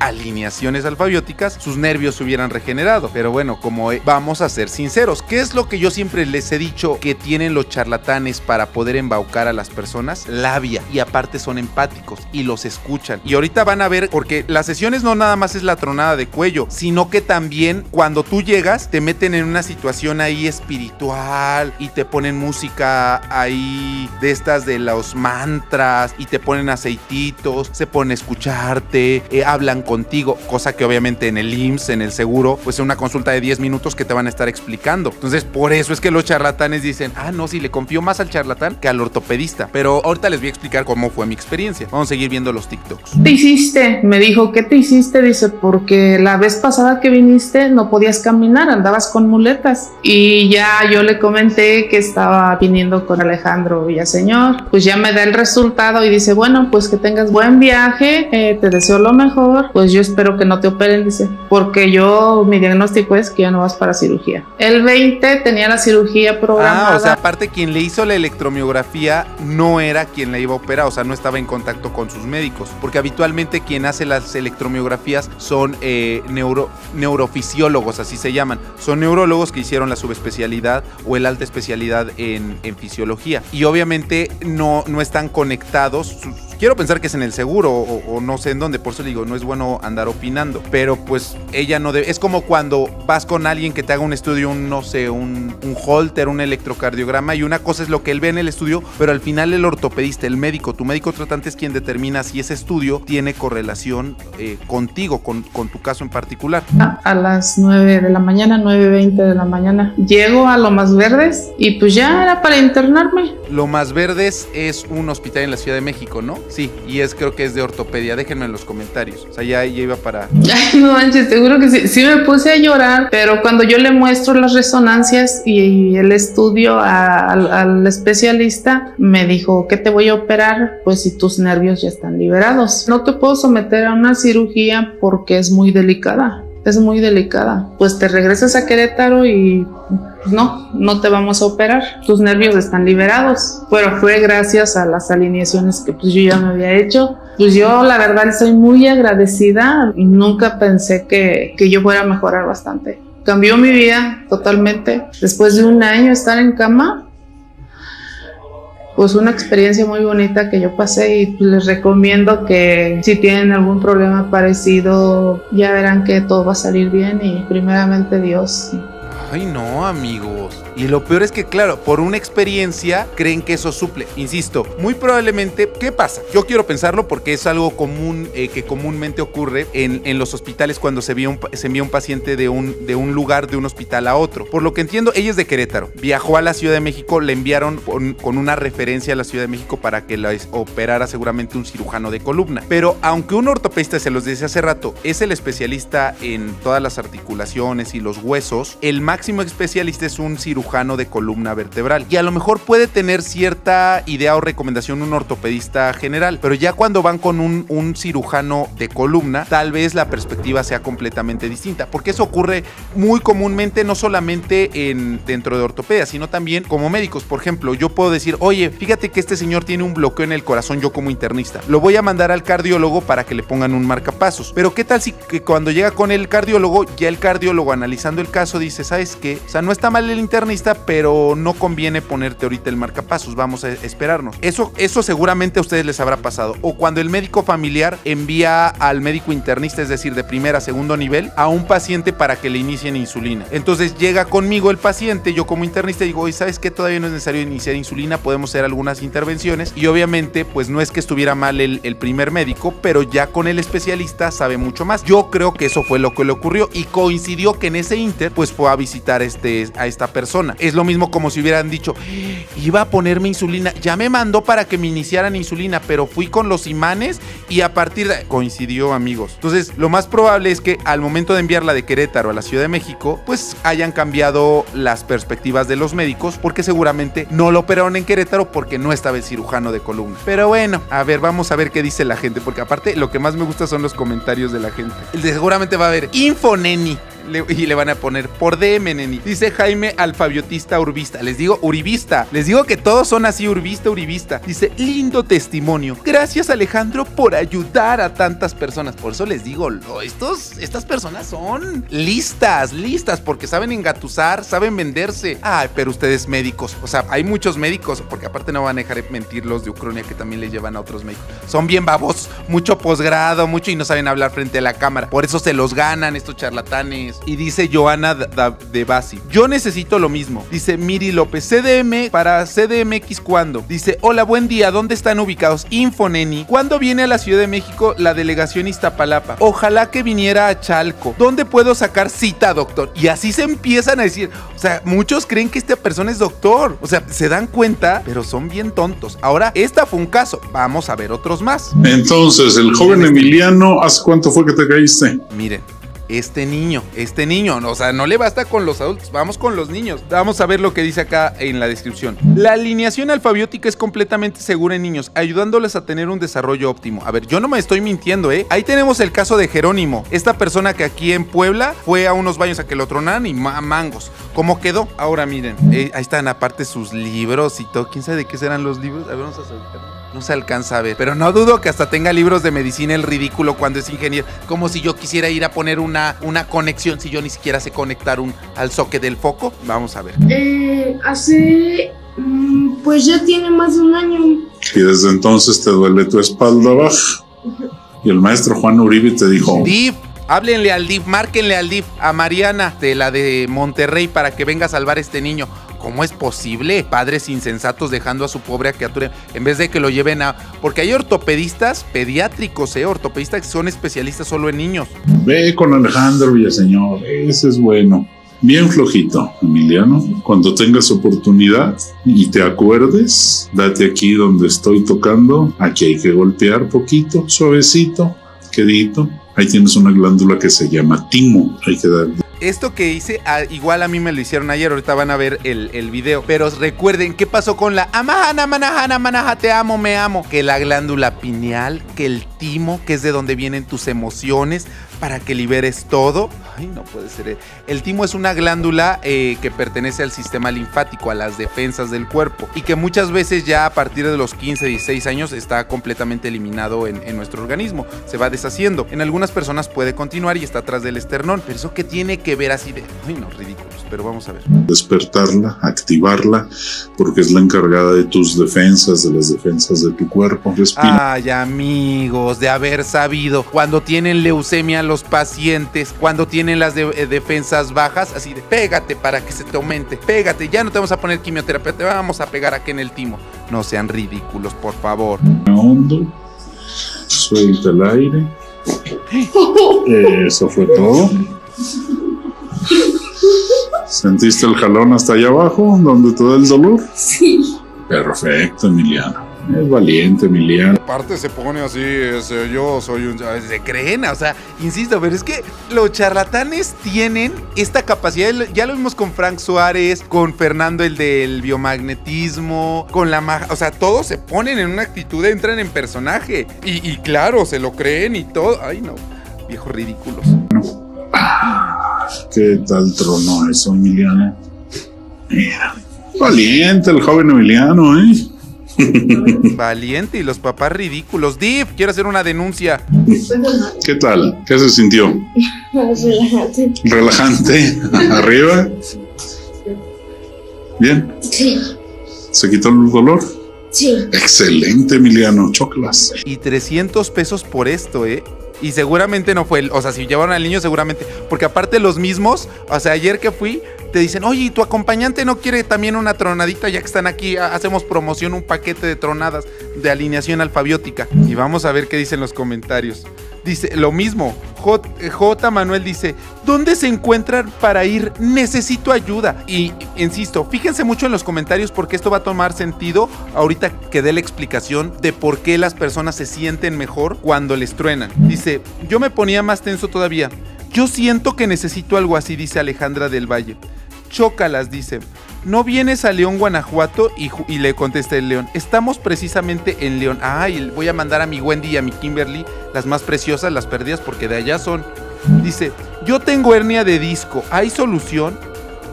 alineaciones alfabióticas, sus nervios se hubieran regenerado. Pero bueno, como vamos a ser sinceros, ¿qué es lo que yo siempre les he dicho que tienen los charlatanes para poder embaucar a las personas? Labia, y aparte son empáticos y los escuchan. Y ahorita van a ver, porque las sesiones no nada más es la tronada de cuello, sino que también cuando tú llegas te meten en una situación ahí espiritual y te ponen música ahí de estas de los mantras y te ponen aceititos, se ponen a escucharte, hablan contigo, cosa que obviamente en el IMSS, en el seguro, pues es una consulta de 10 minutos que te van a estar explicando. Entonces por eso es que los charlatanes dicen, ah no, sí, le confío más al charlatán que al ortopedista. Pero ahorita les voy a explicar cómo fue mi experiencia. Vamos a seguir viendo los TikToks. ¿Te hiciste? Me dijo, ¿qué te hiciste? Dice, porque la vez pasada que viniste no podías caminar, andabas con muletas. Y ya yo le comenté que estaba viniendo con Alejandro Villaseñor. Pues ya me da el resultado y dice, bueno, pues que tengas buen viaje, te deseo lo mejor, pues yo espero que no te operen, dice, porque yo, mi diagnóstico es que ya no vas para cirugía. El 20 tenía la cirugía programada. Ah, o sea, aparte quien le hizo la electromiografía no era quien la iba a operar, o sea, no estaba en contacto con sus médicos, porque habitualmente quien hace las electromiografías son neurofisiólogos, así se llaman, son neurólogos que hicieron la subespecialidad o el alta especialidad en fisiología, y obviamente no están conectados. Quiero pensar que es en el seguro o no sé en dónde, por eso le digo, no es bueno andar opinando, pero pues ella no debe, es como cuando vas con alguien que te haga un estudio, un holter, un electrocardiograma, y una cosa es lo que él ve en el estudio, pero al final el ortopedista, el médico, tu médico tratante es quien determina si ese estudio tiene correlación contigo, con tu caso en particular. A las 9 de la mañana, 9:20 de la mañana, llego a Lomas Verdes y pues ya era para internarme. Lomas Verdes es un hospital en la Ciudad de México, ¿no? Sí, y creo que es de ortopedia, déjenme en los comentarios. O sea, ya iba para... Ay, no manches, seguro que sí, sí me puse a llorar, pero cuando yo le muestro las resonancias y el estudio al especialista, me dijo, ¿qué te voy a operar? Pues si tus nervios ya están liberados. No te puedo someter a una cirugía porque es muy delicada. Es muy delicada. Pues te regresas a Querétaro y... No te vamos a operar, tus nervios están liberados. Pero fue gracias a las alineaciones que pues yo ya me había hecho. Pues yo la verdad soy muy agradecida y nunca pensé que yo fuera a mejorar bastante. Cambió mi vida totalmente. Después de un año estar en cama, pues una experiencia muy bonita que yo pasé, y les recomiendo que si tienen algún problema parecido, ya verán que todo va a salir bien y primeramente Dios. Ay, no, amigos. Y lo peor es que, claro, por una experiencia creen que eso suple. Insisto, muy probablemente, ¿qué pasa? Yo quiero pensarlo porque es algo común que comúnmente ocurre en los hospitales cuando se envía un paciente de un lugar, de un hospital a otro. Por lo que entiendo, ella es de Querétaro. Viajó a la Ciudad de México, le enviaron con una referencia a la Ciudad de México para que la operara seguramente un cirujano de columna. Pero aunque un ortopedista, se los decía hace rato, es el especialista en todas las articulaciones y los huesos, el máximo especialista es un cirujano de columna vertebral, y a lo mejor puede tener cierta idea o recomendación un ortopedista general, pero ya cuando van con un cirujano de columna, tal vez la perspectiva sea completamente distinta, porque eso ocurre muy comúnmente, no solamente dentro de ortopedia, sino también como médicos. Por ejemplo, yo puedo decir, oye, fíjate que este señor tiene un bloqueo en el corazón, yo como internista, lo voy a mandar al cardiólogo para que le pongan un marcapasos, pero qué tal si que cuando llega con el cardiólogo, ya el cardiólogo analizando el caso dice, ¿sabes qué? O sea, no está mal el internista, pero no conviene ponerte ahorita el marcapasos, vamos a esperarnos. Eso seguramente a ustedes les habrá pasado. O cuando el médico familiar envía al médico internista, es decir, de primera a segundo nivel, a un paciente para que le inicien insulina. Entonces llega conmigo el paciente, yo como internista digo, oye, ¿sabes qué? Todavía no es necesario iniciar insulina, podemos hacer algunas intervenciones, y obviamente pues no es que estuviera mal el primer médico, pero ya con el especialista sabe mucho más. Yo creo que eso fue lo que le ocurrió, y coincidió que en ese inter pues fue a visitar a esta persona. Es lo mismo como si hubieran dicho, iba a ponerme insulina, ya me mandó para que me iniciaran insulina, pero fui con los imanes y a partir de... Coincidió, amigos. Entonces, lo más probable es que al momento de enviarla de Querétaro a la Ciudad de México, pues hayan cambiado las perspectivas de los médicos, porque seguramente no lo operaron en Querétaro porque no estaba el cirujano de columna. Pero bueno, a ver, vamos a ver qué dice la gente, porque aparte lo que más me gusta son los comentarios de la gente. Seguramente va a haber infoneni. Y le van a poner por DM, neni. Dice Jaime, alfabiotista urbista. Les digo uribista, les digo que todos son así, urbista, uribista. Dice, lindo testimonio, gracias Alejandro por ayudar a tantas personas. Por eso les digo, estas personas son listas, porque saben engatusar, saben venderse. Ay, pero ustedes médicos, o sea, hay muchos médicos, porque aparte no van a dejar de mentir los de Ucrania, que también les llevan a otros médicos. Son bien babos, mucho posgrado, mucho, y no saben hablar frente a la cámara. Por eso se los ganan estos charlatanes. Y dice Joana de Basi, yo necesito lo mismo. Dice Miri López, CDM para CDMX, ¿cuándo? Dice, hola, buen día, ¿dónde están ubicados? Infoneni, ¿cuándo viene a la Ciudad de México la delegación Iztapalapa? Ojalá que viniera a Chalco. ¿Dónde puedo sacar cita, doctor? Y así se empiezan a decir, o sea, muchos creen que esta persona es doctor, o sea, se dan cuenta, pero son bien tontos. Ahora, esta fue un caso, vamos a ver otros más. Entonces, el joven Emiliano, ¿hace cuánto fue que te caíste? Miren, este niño, o sea, no le basta con los adultos, vamos con los niños. Vamos a ver lo que dice acá en la descripción. La alineación alfabiótica es completamente segura en niños, ayudándoles a tener un desarrollo óptimo. A ver, yo no me estoy mintiendo, ¿eh? Ahí tenemos el caso de Jerónimo, esta persona que aquí en Puebla fue a unos baños a que lo tronaran y mangos. ¿Cómo quedó? Ahora miren, ahí están aparte sus libros y todo. ¿Quién sabe de qué serán los libros? A ver, vamos a saltar. No se alcanza a ver, pero no dudo que hasta tenga libros de medicina el ridículo cuando es ingeniero. Como si yo quisiera ir a poner una conexión si yo ni siquiera sé conectar al socket del foco. Vamos a ver. Hace... pues ya tiene más de un año. Y desde entonces te duele tu espalda baja. Y el maestro Juan Uribe te dijo... Div, háblenle al Div, márquenle al Div, a Mariana, de la de Monterrey, para que venga a salvar a este niño. ¿Cómo es posible? Padres insensatos dejando a su pobre criatura en vez de que lo lleven a... Porque hay ortopedistas pediátricos, ortopedistas que son especialistas solo en niños. Ve con Alejandro Villaseñor, ese es bueno. Bien flojito, Emiliano. Cuando tengas oportunidad y te acuerdes, date aquí donde estoy tocando. Aquí hay que golpear poquito, suavecito, quedito. Ahí tienes una glándula que se llama timo, hay que darle. Esto que hice, igual a mí me lo hicieron ayer, ahorita van a ver el video. Pero recuerden, ¿qué pasó con la amahana, manahana, manaja, te amo, me amo? Que la glándula pineal, que el timo, que es de donde vienen tus emociones, para que liberes todo. Ay, no puede ser. El timo es una glándula que pertenece al sistema linfático, a las defensas del cuerpo, y que muchas veces ya a partir de los 15, 16 años está completamente eliminado en nuestro organismo. Se va deshaciendo. En algunas personas puede continuar y está atrás del esternón. Pero eso que tiene que ver así de... Ay, no, ridículos, pero vamos a ver. Despertarla, activarla, porque es la encargada de tus defensas, de las defensas de tu cuerpo. Respira. Ay, amigos, de haber sabido. Cuando tienen leucemia los pacientes, cuando tienen vienen las defensas bajas, así de pégate para que se te aumente, pégate, ya no te vamos a poner quimioterapia, te vamos a pegar aquí en el timo. No sean ridículos, por favor. Hondo, suelta el aire. Eso fue todo. ¿Sentiste el jalón hasta allá abajo, donde te da el dolor? Sí. Perfecto, Emiliano. Es valiente, Emiliano. Aparte se pone así, yo soy un... Se creen, o sea, insisto, pero es que los charlatanes tienen esta capacidad, ya lo vimos con Frank Suárez, con Fernando el del biomagnetismo, con la magia, o sea, todos se ponen en una actitud, entran en personaje, y claro, se lo creen y todo. Ay, no, viejos ridículos. No. Ah, ¿qué tal trono eso, Emiliano? Mira, valiente el joven Emiliano, ¿eh? Valiente y los papás ridículos. Div, quiero hacer una denuncia. ¿Qué tal? ¿Qué se sintió? Relajante. Relajante. Arriba. ¿Bien? Sí. ¿Se quitó el dolor? Sí. Excelente, Emiliano. Choclas. Y 300 pesos por esto, ¿eh? Y seguramente no fue él. O sea, si llevaron al niño, seguramente. Porque aparte los mismos, o sea, ayer que fui, te dicen, oye, ¿y tu acompañante no quiere también una tronadita? Ya que están aquí, hacemos promoción, un paquete de tronadas de alineación alfabiótica. Y vamos a ver qué dicen los comentarios. Dice, lo mismo, J. Manuel dice, ¿dónde se encuentran para ir? Necesito ayuda. Y, insisto, fíjense mucho en los comentarios porque esto va a tomar sentido ahorita que dé la explicación de por qué las personas se sienten mejor cuando les truenan. Dice, yo me ponía más tenso todavía. Yo siento que necesito algo así, dice Alejandra del Valle. Chócalas, dice. ¿No vienes a León, Guanajuato? Y le contesta el León. Estamos precisamente en León. Ay, voy a mandar a mi Wendy y a mi Kimberly, las más preciosas, las perdidas, porque de allá son. Dice, yo tengo hernia de disco. ¿Hay solución?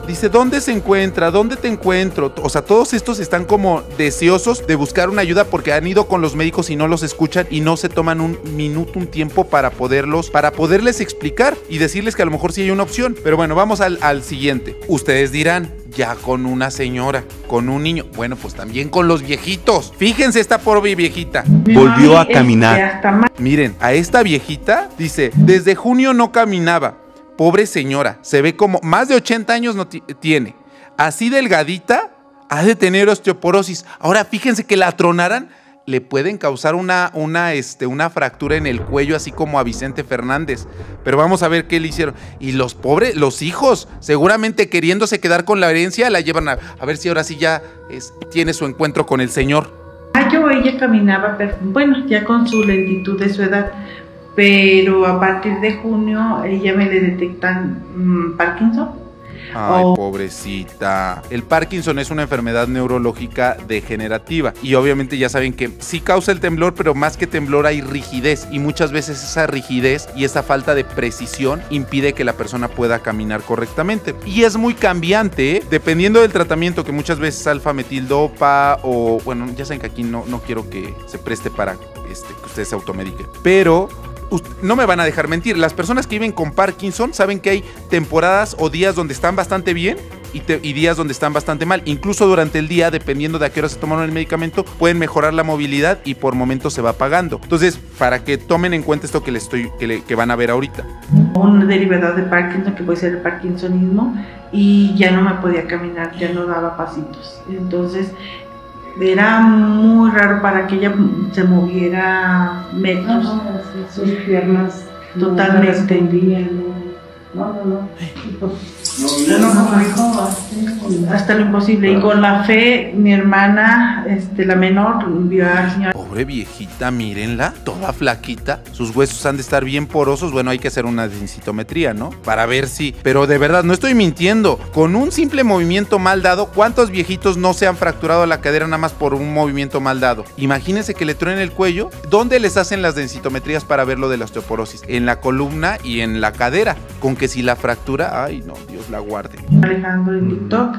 Dice, ¿dónde se encuentra? ¿Dónde te encuentro? O sea, todos estos están como deseosos de buscar una ayuda porque han ido con los médicos y no los escuchan y no se toman un minuto, un tiempo para poderles explicar y decirles que a lo mejor sí hay una opción. Pero bueno, vamos al siguiente. Ustedes dirán, ya con una señora, con un niño, bueno, pues también con los viejitos. Fíjense esta pobre viejita. Volvió a caminar. Miren, a esta viejita, dice, desde junio no caminaba. Pobre señora, se ve como más de 80 años no tiene. Así delgadita, ha de tener osteoporosis. Ahora fíjense que la tronaran, le pueden causar una fractura en el cuello, así como a Vicente Fernández. Pero vamos a ver qué le hicieron. Y los pobres, los hijos, seguramente queriéndose quedar con la herencia, la llevan a ver si ahora sí ya tiene su encuentro con el señor. Ella caminaba, pero, bueno, ya con su lentitud de su edad. Pero a partir de junio ya me le detectan Parkinson. Ay, pobrecita. El Parkinson es una enfermedad neurológica degenerativa y obviamente ya saben que sí causa el temblor, pero más que temblor hay rigidez y muchas veces esa rigidez y esa falta de precisión impide que la persona pueda caminar correctamente. Y es muy cambiante, ¿eh? Dependiendo del tratamiento que muchas veces alfa-metildopa o bueno, ya saben que aquí no quiero que se preste para que ustedes se automediquen, pero... No me van a dejar mentir, las personas que viven con Parkinson saben que hay temporadas o días donde están bastante bien y días donde están bastante mal. Incluso durante el día, dependiendo de a qué hora se tomaron el medicamento, pueden mejorar la movilidad y por momentos se va apagando. Entonces, para que tomen en cuenta esto que van a ver ahorita. Una derivada de Parkinson que puede ser el parkinsonismo y ya no me podía caminar, ya no daba pasitos. Entonces... Era muy raro para que ella se moviera metros. Sus piernas totalmente. No. Hasta lo imposible. Y con la fe, mi hermana, la menor, vio a la señora. Pobre viejita, mírenla, toda flaquita. Sus huesos han de estar bien porosos. Bueno, hay que hacer una densitometría, ¿no? Para ver si... Pero de verdad, no estoy mintiendo. Con un simple movimiento mal dado, ¿cuántos viejitos no se han fracturado la cadera nada más por un movimiento mal dado? Imagínense que le truenen el cuello. ¿Dónde les hacen las densitometrías para ver lo de la osteoporosis? En la columna y en la cadera. Con que si la fractura... Ay, no, Dios la guarde. Alejandro en TikTok...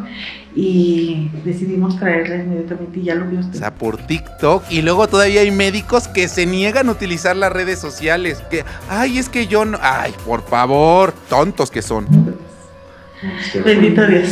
Y decidimos traerla inmediatamente y ya lo vio usted. O sea, por TikTok. Y luego todavía hay médicos que se niegan a utilizar las redes sociales. Que, ay, es que yo no. Ay, por favor, tontos que son. Bendito Dios.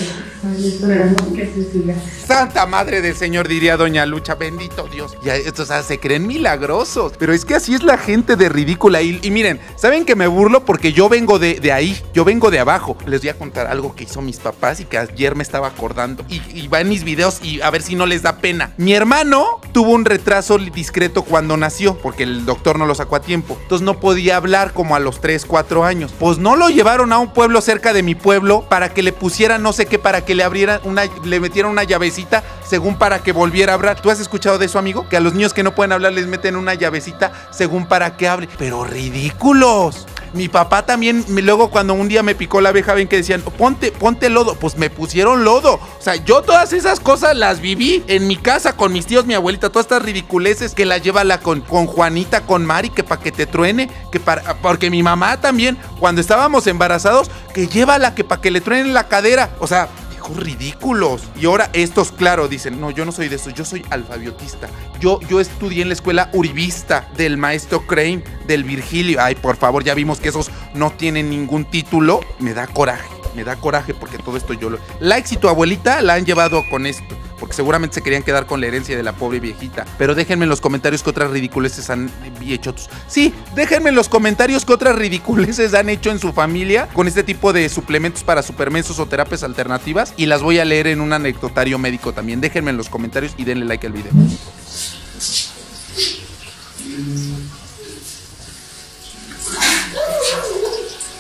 Ay, esperamos que se siga. Santa madre del Señor, diría Doña Lucha, bendito Dios. Ya estos se creen milagrosos, pero es que así es la gente de ridícula. Y miren, ¿saben que me burlo? Porque yo vengo de ahí, yo vengo de abajo. Les voy a contar algo que hizo mis papás y que ayer me estaba acordando. Y va en mis videos y a ver si no les da pena. Mi hermano tuvo un retraso discreto cuando nació, porque el doctor no lo sacó a tiempo. Entonces no podía hablar como a los 3, 4 años. Pues no lo llevaron a un pueblo cerca de mi pueblo para que le pusieran no sé qué, para que le abrieran una, le metieran una llavecita según para que volviera a hablar. ¿Tú has escuchado de eso, amigo? Que a los niños que no pueden hablar les meten una llavecita según para que hable. Pero ridículos. Mi papá también, luego cuando un día me picó la abeja, ven que decían, ponte lodo. Pues me pusieron lodo. O sea, yo todas esas cosas las viví en mi casa, con mis tíos, mi abuelita, todas estas ridiculeces que la lleva la con Juanita, con Mari, que para que te truene, que para, porque mi mamá también, cuando estábamos embarazados, que lleva la que para que le truene la cadera. O sea, ridículos. Y ahora estos, claro, dicen, no, yo no soy de eso, yo soy alfabiotista. Yo estudié en la escuela uribista del maestro Chrane, del Virgilio. Ay, por favor, ya vimos que esos no tienen ningún título. Me da coraje porque todo esto yo lo... Likes y tu abuelita la han llevado con esto, porque seguramente se querían quedar con la herencia de la pobre viejita. Pero déjenme en los comentarios que otras ridiculeces han hecho. Sí, déjenme en los comentarios que otras ridiculeces han hecho en su familia con este tipo de suplementos para supermensos o terapias alternativas. Y las voy a leer en un anecdotario médico también. Déjenme en los comentarios y denle like al video.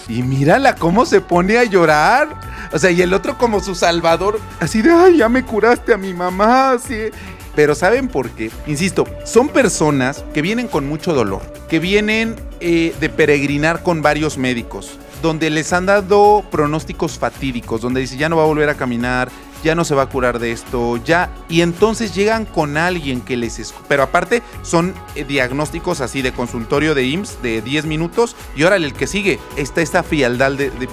Y mírala cómo se pone a llorar. O sea, y el otro como su salvador, así de, ay, ya me curaste a mi mamá, así. Pero ¿saben por qué? Insisto, son personas que vienen con mucho dolor, que vienen de peregrinar con varios médicos, donde les han dado pronósticos fatídicos, donde dice, ya no va a volver a caminar, ya no se va a curar de esto, ya. Y entonces llegan con alguien que les escucha. Pero aparte son diagnósticos así de consultorio de IMSS de 10 minutos. Y ahora el que sigue, está esta frialdad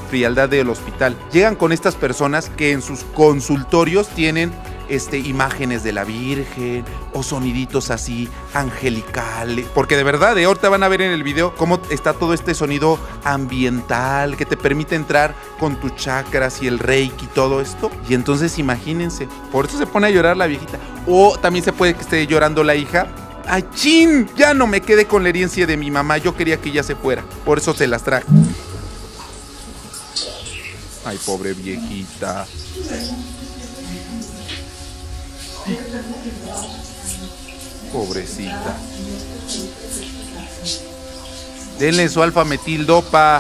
frialdad del hospital. Llegan con estas personas que en sus consultorios tienen imágenes de la Virgen o soniditos así angelicales, porque de verdad, ahorita van a ver en el video cómo está todo este sonido ambiental que te permite entrar con tus chakras y el reiki y todo esto. Y entonces imagínense, por eso se pone a llorar la viejita. O también se puede que esté llorando la hija. ¡Achín! Ya no me quedé con la herencia de mi mamá, yo quería que ella se fuera, por eso se las traje. Ay, pobre viejita. Pobrecita. Denle su alfa metildopa.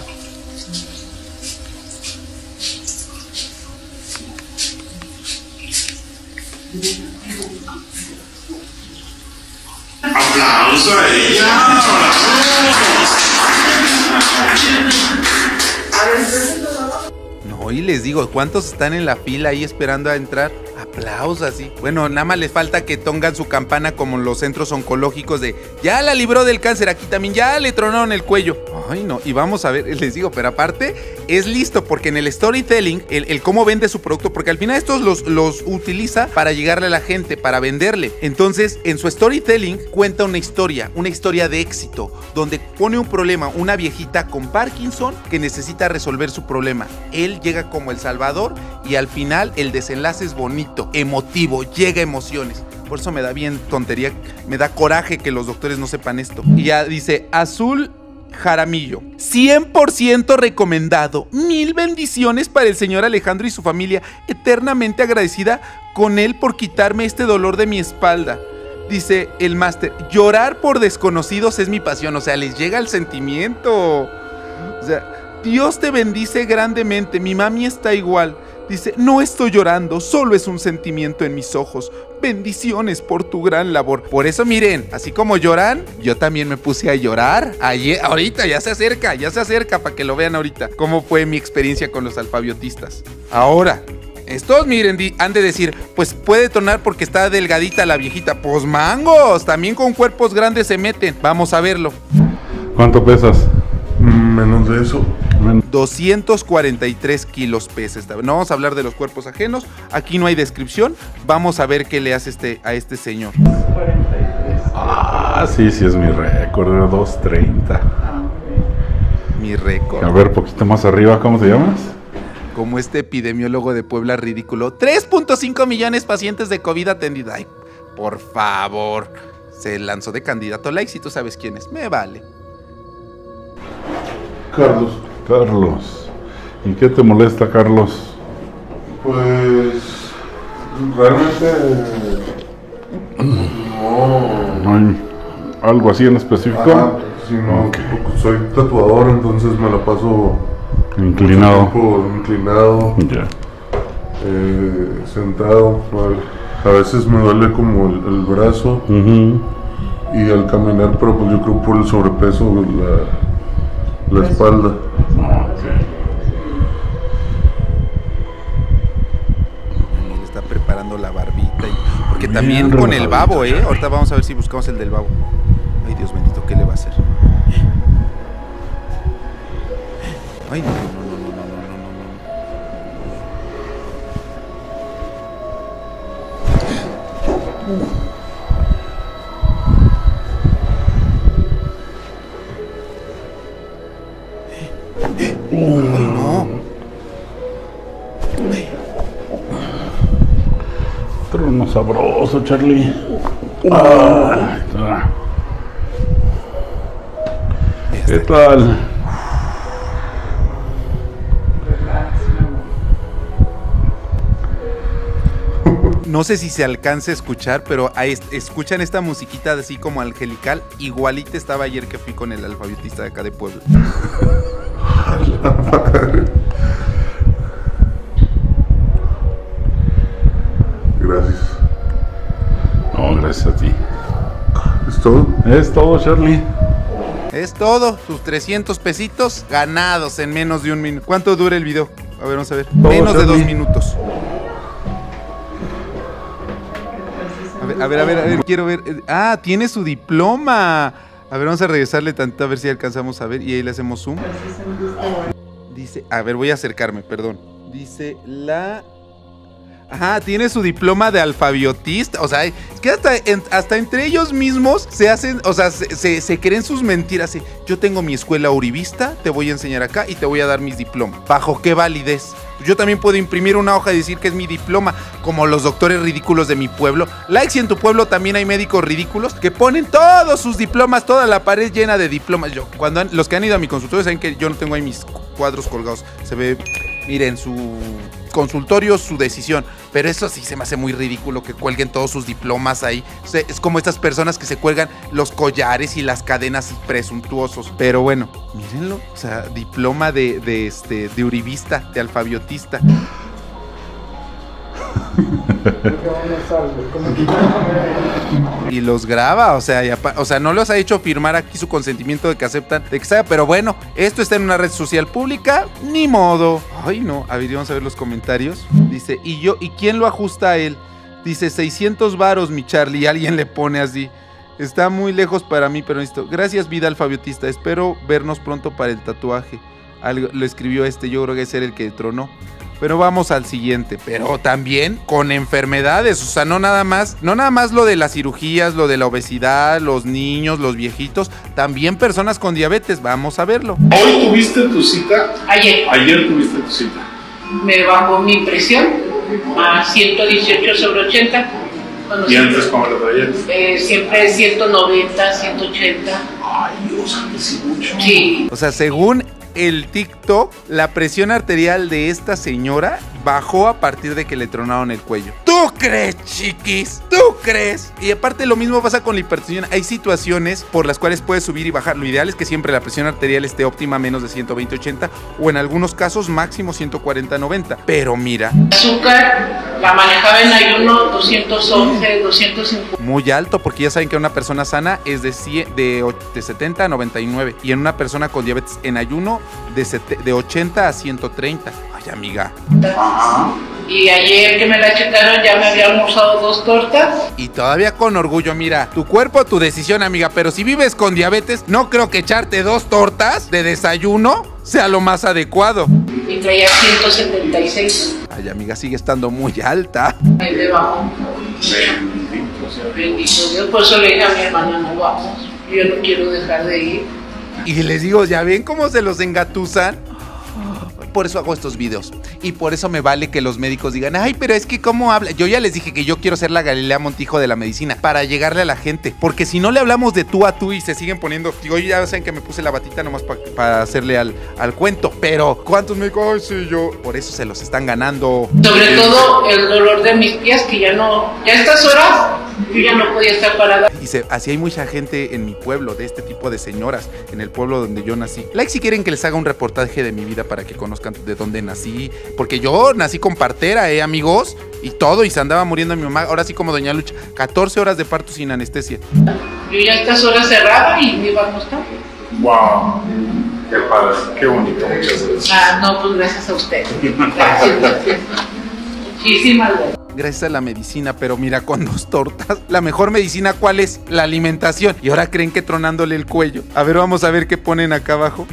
Aplauso a ella. No, y les digo, ¿cuántos están en la fila ahí esperando a entrar? Aplausos así. Bueno, nada más les falta que tongan su campana como los centros oncológicos de ya la libró del cáncer, aquí también ya le tronaron el cuello. Ay, no, y vamos a ver, les digo, pero aparte es listo porque en el storytelling, el cómo vende su producto, porque al final estos los utiliza para llegarle a la gente, para venderle. Entonces, en su storytelling cuenta una historia de éxito, donde pone un problema, una viejita con Parkinson que necesita resolver su problema. Él llega como el salvador y al final el desenlace es bonito, emotivo, llega a emociones. Por eso me da bien tontería, me da coraje que los doctores no sepan esto. Y ya dice, Azul Jaramillo, 100% recomendado. 1000 bendiciones para el señor Alejandro y su familia. Eternamente agradecida con él por quitarme este dolor de mi espalda. Dice el máster, llorar por desconocidos es mi pasión. O sea, les llega el sentimiento. O sea, Dios te bendice grandemente. Mi mami está igual. Dice, no estoy llorando, solo es un sentimiento en mis ojos. Bendiciones por tu gran labor. Por eso miren, así como lloran, yo también me puse a llorar. Ahorita ya se acerca para que lo vean ahorita. Cómo fue mi experiencia con los alfabiotistas. Ahora, estos miren, han de decir, pues puede tronar porque está delgadita la viejita. Pues mangos, también con cuerpos grandes se meten. Vamos a verlo. ¿Cuánto pesas? Menos de eso. 243 kilos pesa esta. No vamos a hablar de los cuerpos ajenos. Aquí no hay descripción. Vamos a ver qué le hace a este señor. 43. Ah, sí, es mi récord. 230. Mi récord. A ver, poquito más arriba, ¿cómo te llamas? como este epidemiólogo de Puebla ridículo, 3.5 millones pacientes de COVID atendidos. Ay, por favor, se lanzó de candidato like, si tú sabes quién es, me vale. Carlos, ¿y qué te molesta, Carlos? Pues, realmente, no hay algo así en específico. Ajá, sino okay. Soy tatuador, entonces me la paso inclinado, yeah. Sentado, ¿vale? A veces me duele como el brazo y al caminar, pero pues yo creo por el sobrepeso la espalda. Okay. Está preparando la barbita y... porque bien también con el babo, ahorita vamos a ver si buscamos el del babo. Ay, Dios bendito, ¿qué le va a hacer? Ay, no. Trono sabroso, Charlie. ¿Qué tal? No sé si se alcance a escuchar, pero escuchan esta musiquita así como angelical. Igualita estaba ayer que fui con el alfabiotista de acá de Puebla. Gracias. No, gracias a ti. ¿Es todo? Es todo, Charlie. Es todo, sus 300 pesitos ganados en menos de un minuto. ¿Cuánto dura el video? A ver, vamos a ver. Menos de 2 minutos. A ver, quiero ver. Ah, tiene su diploma. A ver, vamos a regresarle tantito a ver si alcanzamos a ver. Y ahí le hacemos zoom. Dice, a ver, voy a acercarme, perdón. Dice la... Ajá, tiene su diploma de alfabiotista. O sea, es que hasta entre ellos mismos se hacen, o sea, se creen sus mentiras. Yo tengo mi escuela uribista, te voy a enseñar acá y te voy a dar mis diplomas. ¿Bajo qué validez? Yo también puedo imprimir una hoja y decir que es mi diploma, como los doctores ridículos de mi pueblo. Like si en tu pueblo también hay médicos ridículos que ponen todos sus diplomas, toda la pared llena de diplomas. Yo, cuando los que han ido a mi consultorio saben que yo no tengo ahí mis cuadros colgados. Se ve, miren, su consultorio, su decisión. Pero eso sí se me hace muy ridículo que cuelguen todos sus diplomas ahí. Es como estas personas que se cuelgan los collares y las cadenas presuntuosos. Pero bueno, mírenlo. O sea, diploma de uribista, de alfabiotista. Y los graba, o sea, no los ha hecho firmar aquí su consentimiento de que aceptan, de que sea, pero bueno, esto está en una red social pública, ni modo. Ay, no, a ver, vamos a ver los comentarios. Dice, ¿y quién lo ajusta a él? Dice, 600 varos, mi Charlie, alguien le pone así. Está muy lejos para mí, pero listo. Gracias, vida alfabiotista, espero vernos pronto para el tatuaje. Algo, lo escribió yo creo que ese era el que tronó. Pero vamos al siguiente, pero también con enfermedades, o sea, no nada más lo de las cirugías, lo de la obesidad, los niños, los viejitos, también personas con diabetes, vamos a verlo. ¿Hoy tuviste tu cita? Ayer. Ayer tuviste tu cita. Me bajó mi presión a 118/80. ¿Y antes cómo lo traías? Siempre 190, 180. Ay, Dios, crecí mucho. Sí. O sea, según el TikTok, la presión arterial de esta señora bajó a partir de que le tronaron el cuello. ¿Tú crees, chiquis? ¿Tú crees? Y aparte lo mismo pasa con la hipertensión. Hay situaciones por las cuales puedes subir y bajar. Lo ideal es que siempre la presión arterial esté óptima, menos de 120/80 o en algunos casos máximo 140/90. Pero mira, azúcar la manejaba en ayuno 211, 250. Muy alto, porque ya saben que una persona sana es de 70 a 99 y en una persona con diabetes en ayuno de 80 a 130. Ay, amiga. Y ayer que me la checaron ya me había almorzado 2 tortas. Y todavía con orgullo, mira, tu cuerpo, tu decisión, amiga. Pero si vives con diabetes, no creo que echarte 2 tortas de desayuno sea lo más adecuado. Y traía 176. Ay, amiga, sigue estando muy alta. Ahí le bajó. Bendito Dios, por eso le dije a mi hermana, no vamos, yo no quiero dejar de ir. Y les digo, ¿ya ven cómo se los engatusan? por eso hago estos videos. Y por eso me vale que los médicos digan, ay, pero es que cómo habla. Yo ya les dije que yo quiero ser la Galilea Montijo de la medicina, para llegarle a la gente. Porque si no le hablamos de tú a tú y se siguen poniendo, digo, ya saben que me puse la batita nomás para hacerle al cuento. Pero ¿cuántos médicos? Ay, sí, yo. Por eso se los están ganando. Sobre todo el dolor de mis pies, que ya no, ya a estas horas yo ya no podía estar parada. Dice, así hay mucha gente en mi pueblo, de este tipo de señoras, en el pueblo donde yo nací. Like si quieren que les haga un reportaje de mi vida para que conozcan de dónde nací. Porque yo nací con partera, amigos, y todo, y se andaba muriendo mi mamá. Ahora sí, como Doña Lucha, 14 horas de parto sin anestesia. Yo ya a estas horas cerraba y me iba a mostrar. Wow, qué padre, qué bonito, muchas gracias. Ah, no, pues gracias a usted. Gracias, gracias. Muchísimas gracias. Gracias a la medicina, pero mira, con dos tortas. La mejor medicina, ¿cuál es? La alimentación. Y ahora creen que tronándole el cuello. A ver, vamos a ver qué ponen acá abajo.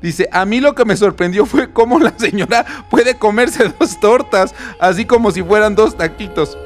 Dice, a mí lo que me sorprendió fue cómo la señora puede comerse dos tortas, así como si fueran dos taquitos.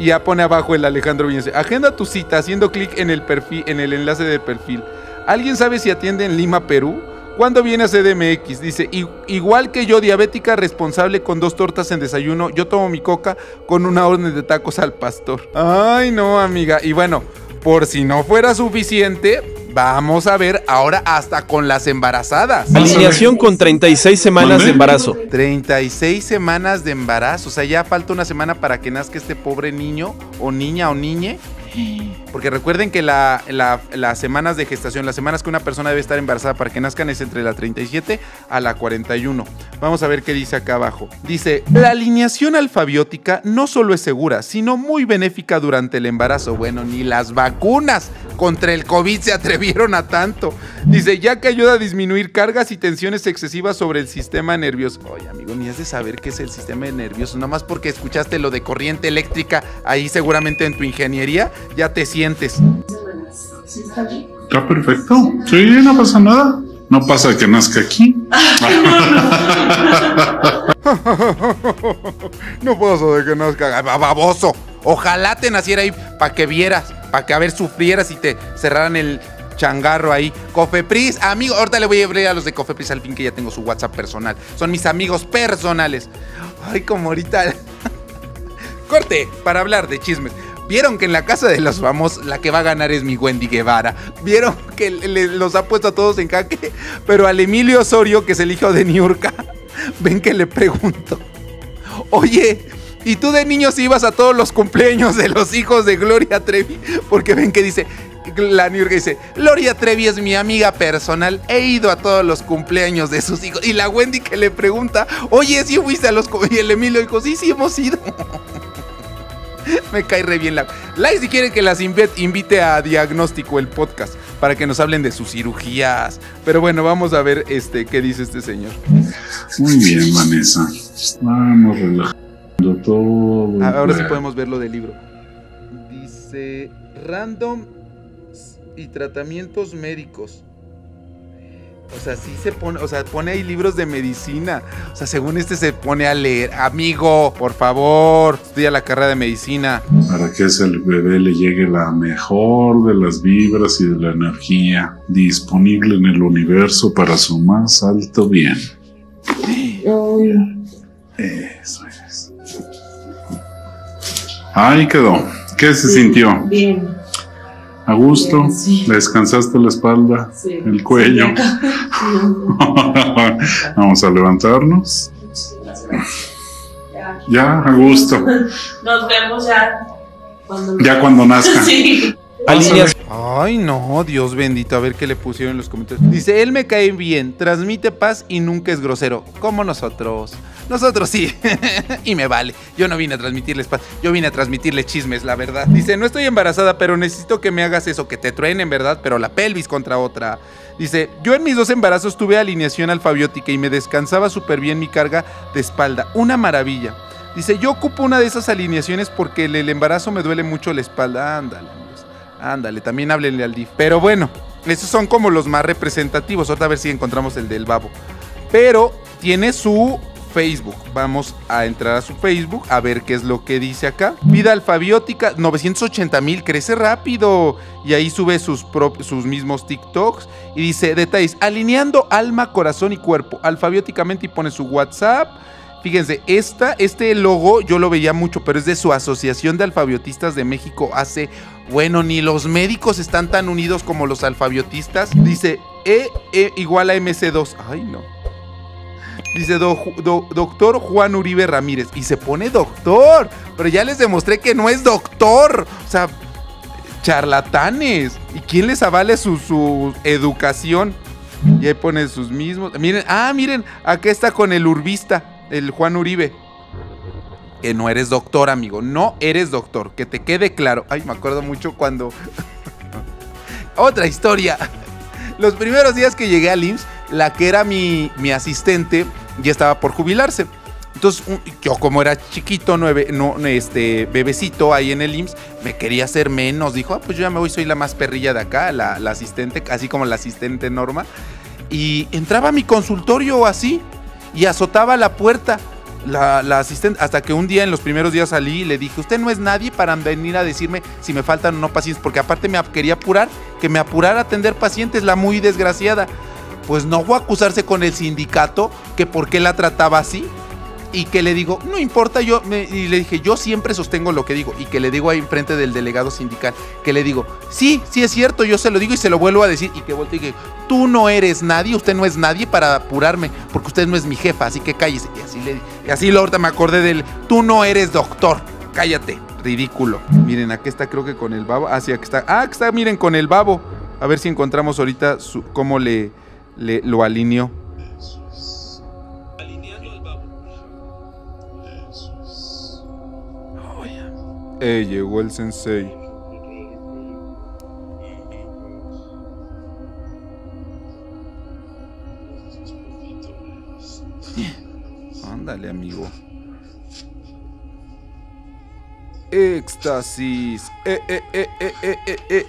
Y ya pone abajo el Alejandro Villaseñor. Agenda tu cita haciendo clic en el perfil, en el enlace de perfil. ¿Alguien sabe si atiende en Lima, Perú? ¿Cuándo viene a CDMX? Dice, igual que yo, diabética responsable con dos tortas en desayuno, yo tomo mi coca con una orden de tacos al pastor. Ay, no, amiga. Y bueno, por si no fuera suficiente, vamos a ver ahora hasta con las embarazadas. Alineación con 36 semanas de embarazo. 36 semanas de embarazo. O sea, ya falta una semana para que nazca este pobre niño o niña o niñe. Porque recuerden que las semanas de gestación, las semanas que una persona debe estar embarazada para que nazcan es entre la 37 a la 41. Vamos a ver qué dice acá abajo. Dice, la alineación alfabiótica no solo es segura, sino muy benéfica durante el embarazo. Bueno, ni las vacunas contra el COVID se atrevieron a tanto. Dice, ya que ayuda a disminuir cargas y tensiones excesivas sobre el sistema nervioso. Oye, amigo, ni has de saber qué es el sistema nervioso. Nada más porque escuchaste lo de corriente eléctrica ahí seguramente en tu ingeniería. Ya te sientes. Está perfecto. Sí, no pasa nada. No pasa que nazca aquí. No pasa de que nazca. Baboso. Ojalá te naciera ahí para que vieras, para que a ver sufrieras y te cerraran el changarro ahí. Cofepris, amigo, ahorita le voy a abrir a los de Cofepris al fin que ya tengo su WhatsApp personal. Son mis amigos personales. Ay, como ahorita. Corte para hablar de chismes. Vieron que en la Casa de los Famosos la que va a ganar es mi Wendy Guevara. Vieron que los ha puesto a todos en jaque. Pero al Emilio Osorio, que es el hijo de Niurka, ven que le pregunto, oye, ¿y tú de niño si ibas a todos los cumpleaños de los hijos de Gloria Trevi? Porque ven que dice, la Niurka dice, Gloria Trevi es mi amiga personal, he ido a todos los cumpleaños de sus hijos. Y la Wendy que le pregunta, oye, ¿sí fuiste a los cumpleaños? Y el Emilio dijo, sí, sí hemos ido. Me cae re bien la... Like si quieren que las invite a Diagnóstico, el podcast, para que nos hablen de sus cirugías. Pero bueno, vamos a ver qué dice este señor. Muy bien, Vanessa. Vamos relajando todo. Ahora sí podemos ver lo del libro. Dice, random y tratamientos médicos. O sea, sí se pone, o sea, pone ahí libros de medicina. O sea, según se pone a leer. Amigo, por favor, estudia la carrera de medicina. Para que al bebé le llegue la mejor de las vibras y de la energía disponible en el universo para su más alto bien. Eso es. Ahí quedó. ¿Qué se sintió? Bien. ¿A gusto? Bien, sí. ¿Descansaste la espalda? Sí. ¿El cuello? Sí. Vamos a levantarnos. Ya, a gusto. Nos vemos ya cuando, nazca. Sí. Ay, no, Dios bendito. A ver qué le pusieron en los comentarios. Dice, él me cae bien, transmite paz y nunca es grosero, como nosotros. Nosotros sí, y me vale. Yo no vine a transmitirles paz, yo vine a transmitirles chismes, la verdad. Dice, no estoy embarazada, pero necesito que me hagas eso, que te truenen, ¿verdad? Pero la pelvis contra otra. Dice, yo en mis dos embarazos tuve alineación alfabiótica y me descansaba súper bien mi carga de espalda. Una maravilla. Dice, yo ocupo una de esas alineaciones porque el embarazo me duele mucho la espalda. Ándale, ándale, también háblenle al DIF. Pero bueno, esos son como los más representativos. Ahorita a ver si encontramos el del babo. Pero tiene su... Facebook. Vamos a entrar a su Facebook a ver qué es lo que dice acá. Vida Alfabiótica, 980,000, crece rápido. Y ahí sube sus mismos TikToks y dice, detalles, alineando alma, corazón y cuerpo, alfabióticamente, y pone su WhatsApp. Fíjense, este logo yo lo veía mucho, pero es de su Asociación de Alfabiotistas de México. Hace, bueno, ni los médicos están tan unidos como los alfabiotistas. Dice, igual a MC2. Ay, no. Dice, doctor Juan Uribe Ramírez. Y se pone doctor, pero ya les demostré que no es doctor. O sea, charlatanes. ¿Y quién les avale su educación? Y ahí pone sus mismos. Miren, miren, acá está con el urbista. El Juan Uribe. Que no eres doctor, amigo. No eres doctor, que te quede claro. Ay, me acuerdo mucho cuando otra historia. Los primeros días que llegué al IMSS, la que era mi asistente ya estaba por jubilarse. Entonces yo, como era chiquito, bebecito ahí en el IMSS, me quería hacer menos. Dijo, pues yo ya me voy, soy la más perrilla de acá, la asistente, así como la asistente Norma. Y entraba a mi consultorio así y azotaba la puerta, la asistente, hasta que un día, en los primeros días, salí y le dije, usted no es nadie para venir a decirme si me faltan o no pacientes, porque aparte me quería apurar, que me apurara a atender pacientes, la muy desgraciada. Pues no voy a acusarse con el sindicato, que por qué la trataba así, y que le digo, no importa, y le dije, yo siempre sostengo lo que digo, y que le digo ahí enfrente del delegado sindical, que le digo, sí es cierto, yo se lo digo y se lo vuelvo a decir, y que volteo y que tú no eres nadie, usted no es nadie para apurarme, porque usted no es mi jefa, así que cállese. Y así ahorita me acordé del, tú no eres doctor, cállate, ridículo. Miren, aquí está, creo que con el babo, así aquí está, aquí está, miren, con el babo, a ver si encontramos ahorita cómo lo alineó. Llegó el sensei. Ándale, amigo. Éxtasis.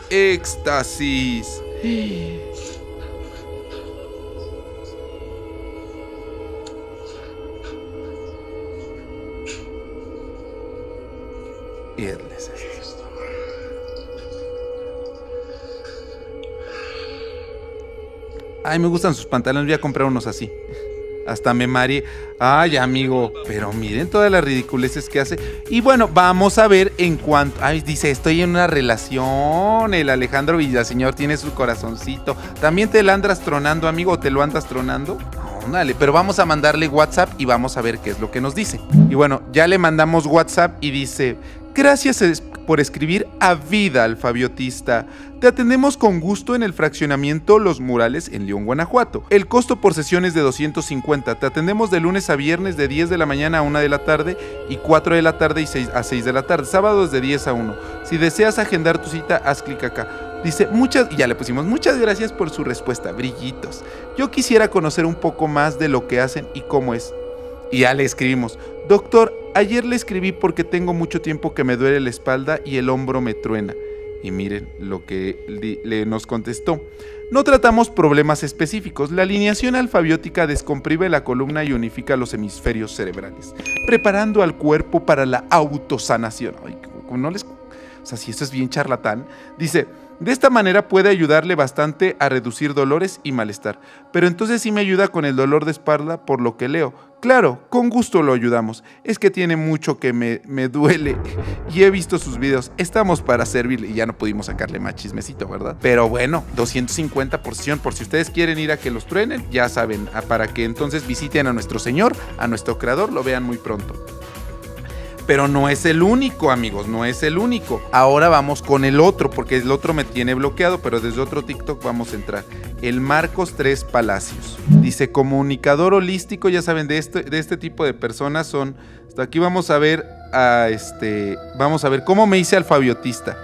Éxtasis. Y él es esto. Ay, me gustan sus pantalones, voy a comprar unos así. Hasta me mareé. Ay, amigo, pero miren todas las ridiculeces que hace. Y bueno, vamos a ver en cuanto... Ay, dice, estoy en una relación. El Alejandro Villaseñor tiene su corazoncito. ¿También te lo andas tronando, amigo? ¿Te lo andas tronando? Dale, pero vamos a mandarle WhatsApp y vamos a ver qué es lo que nos dice. Y bueno, ya le mandamos WhatsApp y dice... Gracias por escribir a Vida Alfabiotista. Te atendemos con gusto en el fraccionamiento Los Murales en León, Guanajuato. El costo por sesión es de 250. Te atendemos de lunes a viernes de 10 de la mañana a 1 de la tarde y 4 de la tarde a 6 de la tarde. Sábados de 10 a 1. Si deseas agendar tu cita, haz clic acá. Dice, muchas, y ya le pusimos, muchas gracias por su respuesta. Brillitos. Yo quisiera conocer un poco más de lo que hacen y cómo es. Y ya le escribimos, doctor, ayer le escribí porque tengo mucho tiempo que me duele la espalda y el hombro me truena. Y miren lo que nos contestó. No tratamos problemas específicos. La alineación alfabiótica descomprime la columna y unifica los hemisferios cerebrales, preparando al cuerpo para la autosanación. Ay, no les... O sea, si esto es bien charlatán. Dice... De esta manera puede ayudarle bastante a reducir dolores y malestar. Pero entonces sí me ayuda con el dolor de espalda por lo que leo. Claro, con gusto lo ayudamos. Es que tiene mucho que me duele y he visto sus videos. Estamos para servirle. Y ya no pudimos sacarle más chismecito, ¿verdad? Pero bueno, 250 por sesión. Por si ustedes quieren ir a que los truenen, ya saben, para que entonces visiten a nuestro señor, a nuestro creador, lo vean muy pronto. Pero no es el único, amigos, no es el único. Ahora vamos con el otro, porque el otro me tiene bloqueado, pero desde otro TikTok vamos a entrar. El Marcos Tres Palacios. Dice, comunicador holístico, ya saben, de este tipo de personas son... Hasta aquí vamos a ver a Vamos a ver cómo me hice alfabiotista.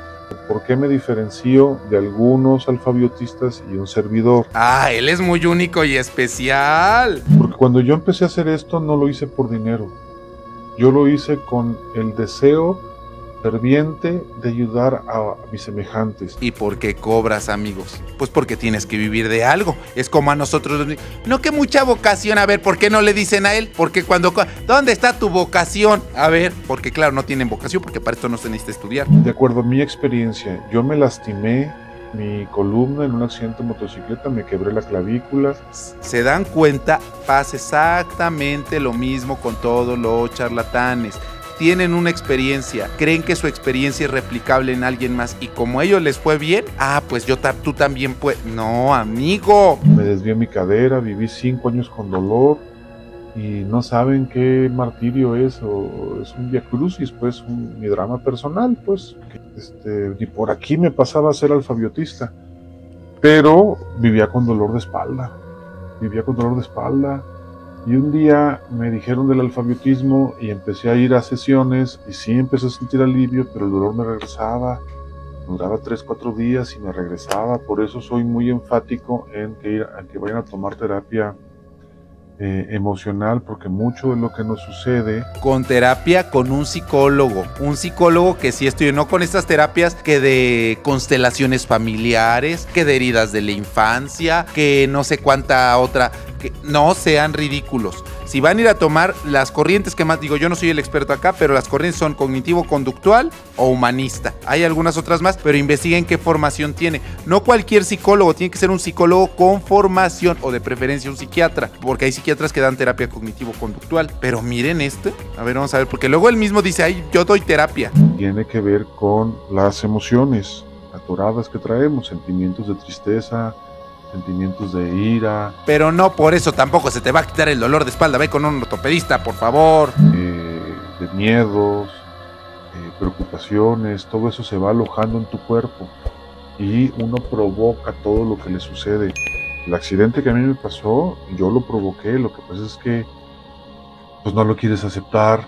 ¿Por qué me diferencio de algunos alfabiotistas y un servidor? Ah, él es muy único y especial. Porque cuando yo empecé a hacer esto, no lo hice por dinero. Yo lo hice con el deseo ferviente de ayudar a mis semejantes. ¿Y por qué cobras, amigos? Pues porque tienes que vivir de algo. Es como a nosotros. No, que mucha vocación. A ver, ¿por qué no le dicen a él? Porque cuando... ¿Dónde está tu vocación? A ver, porque claro, no tienen vocación, porque para esto no se necesita estudiar. De acuerdo a mi experiencia, yo me lastimé mi columna en un accidente de motocicleta, me quebré la clavícula. ¿Se dan cuenta? Pasa exactamente lo mismo con todos los charlatanes. Tienen una experiencia, creen que su experiencia es replicable en alguien más y como a ellos les fue bien, pues tú también puedes. No, amigo. Me desvió mi cadera, viví 5 años con dolor y no saben qué martirio es, o es un viacrucis, pues mi drama personal, pues. Ni por aquí me pasaba a ser alfabiotista, pero vivía con dolor de espalda, y un día me dijeron del alfabiotismo y empecé a ir a sesiones y sí empecé a sentir alivio, pero el dolor me regresaba, duraba 3-4 días y me regresaba. Por eso soy muy enfático en que vayan a tomar terapia emocional, porque mucho de lo que nos sucede con terapia con un psicólogo que sí estudió, no con estas terapias que de constelaciones familiares, que de heridas de la infancia, que no sé cuánta otra, que no sean ridículos. Si van a ir a tomar las corrientes que más, digo, yo no soy el experto acá, pero las corrientes son cognitivo-conductual o humanista. Hay algunas otras más, pero investiguen qué formación tiene. No cualquier psicólogo, tiene que ser un psicólogo con formación o de preferencia un psiquiatra, porque hay psiquiatras que dan terapia cognitivo-conductual. Pero miren a ver, vamos a ver, porque luego él mismo dice, ay, yo doy terapia. Tiene que ver con las emociones atoradas que traemos, sentimientos de tristeza, sentimientos de ira. Pero no por eso tampoco se te va a quitar el dolor de espalda, ve con un ortopedista, por favor. De miedos, preocupaciones, todo eso se va alojando en tu cuerpo y uno provoca todo lo que le sucede. El accidente que a mí me pasó, yo lo provoqué, lo que pasa es que pues no lo quieres aceptar,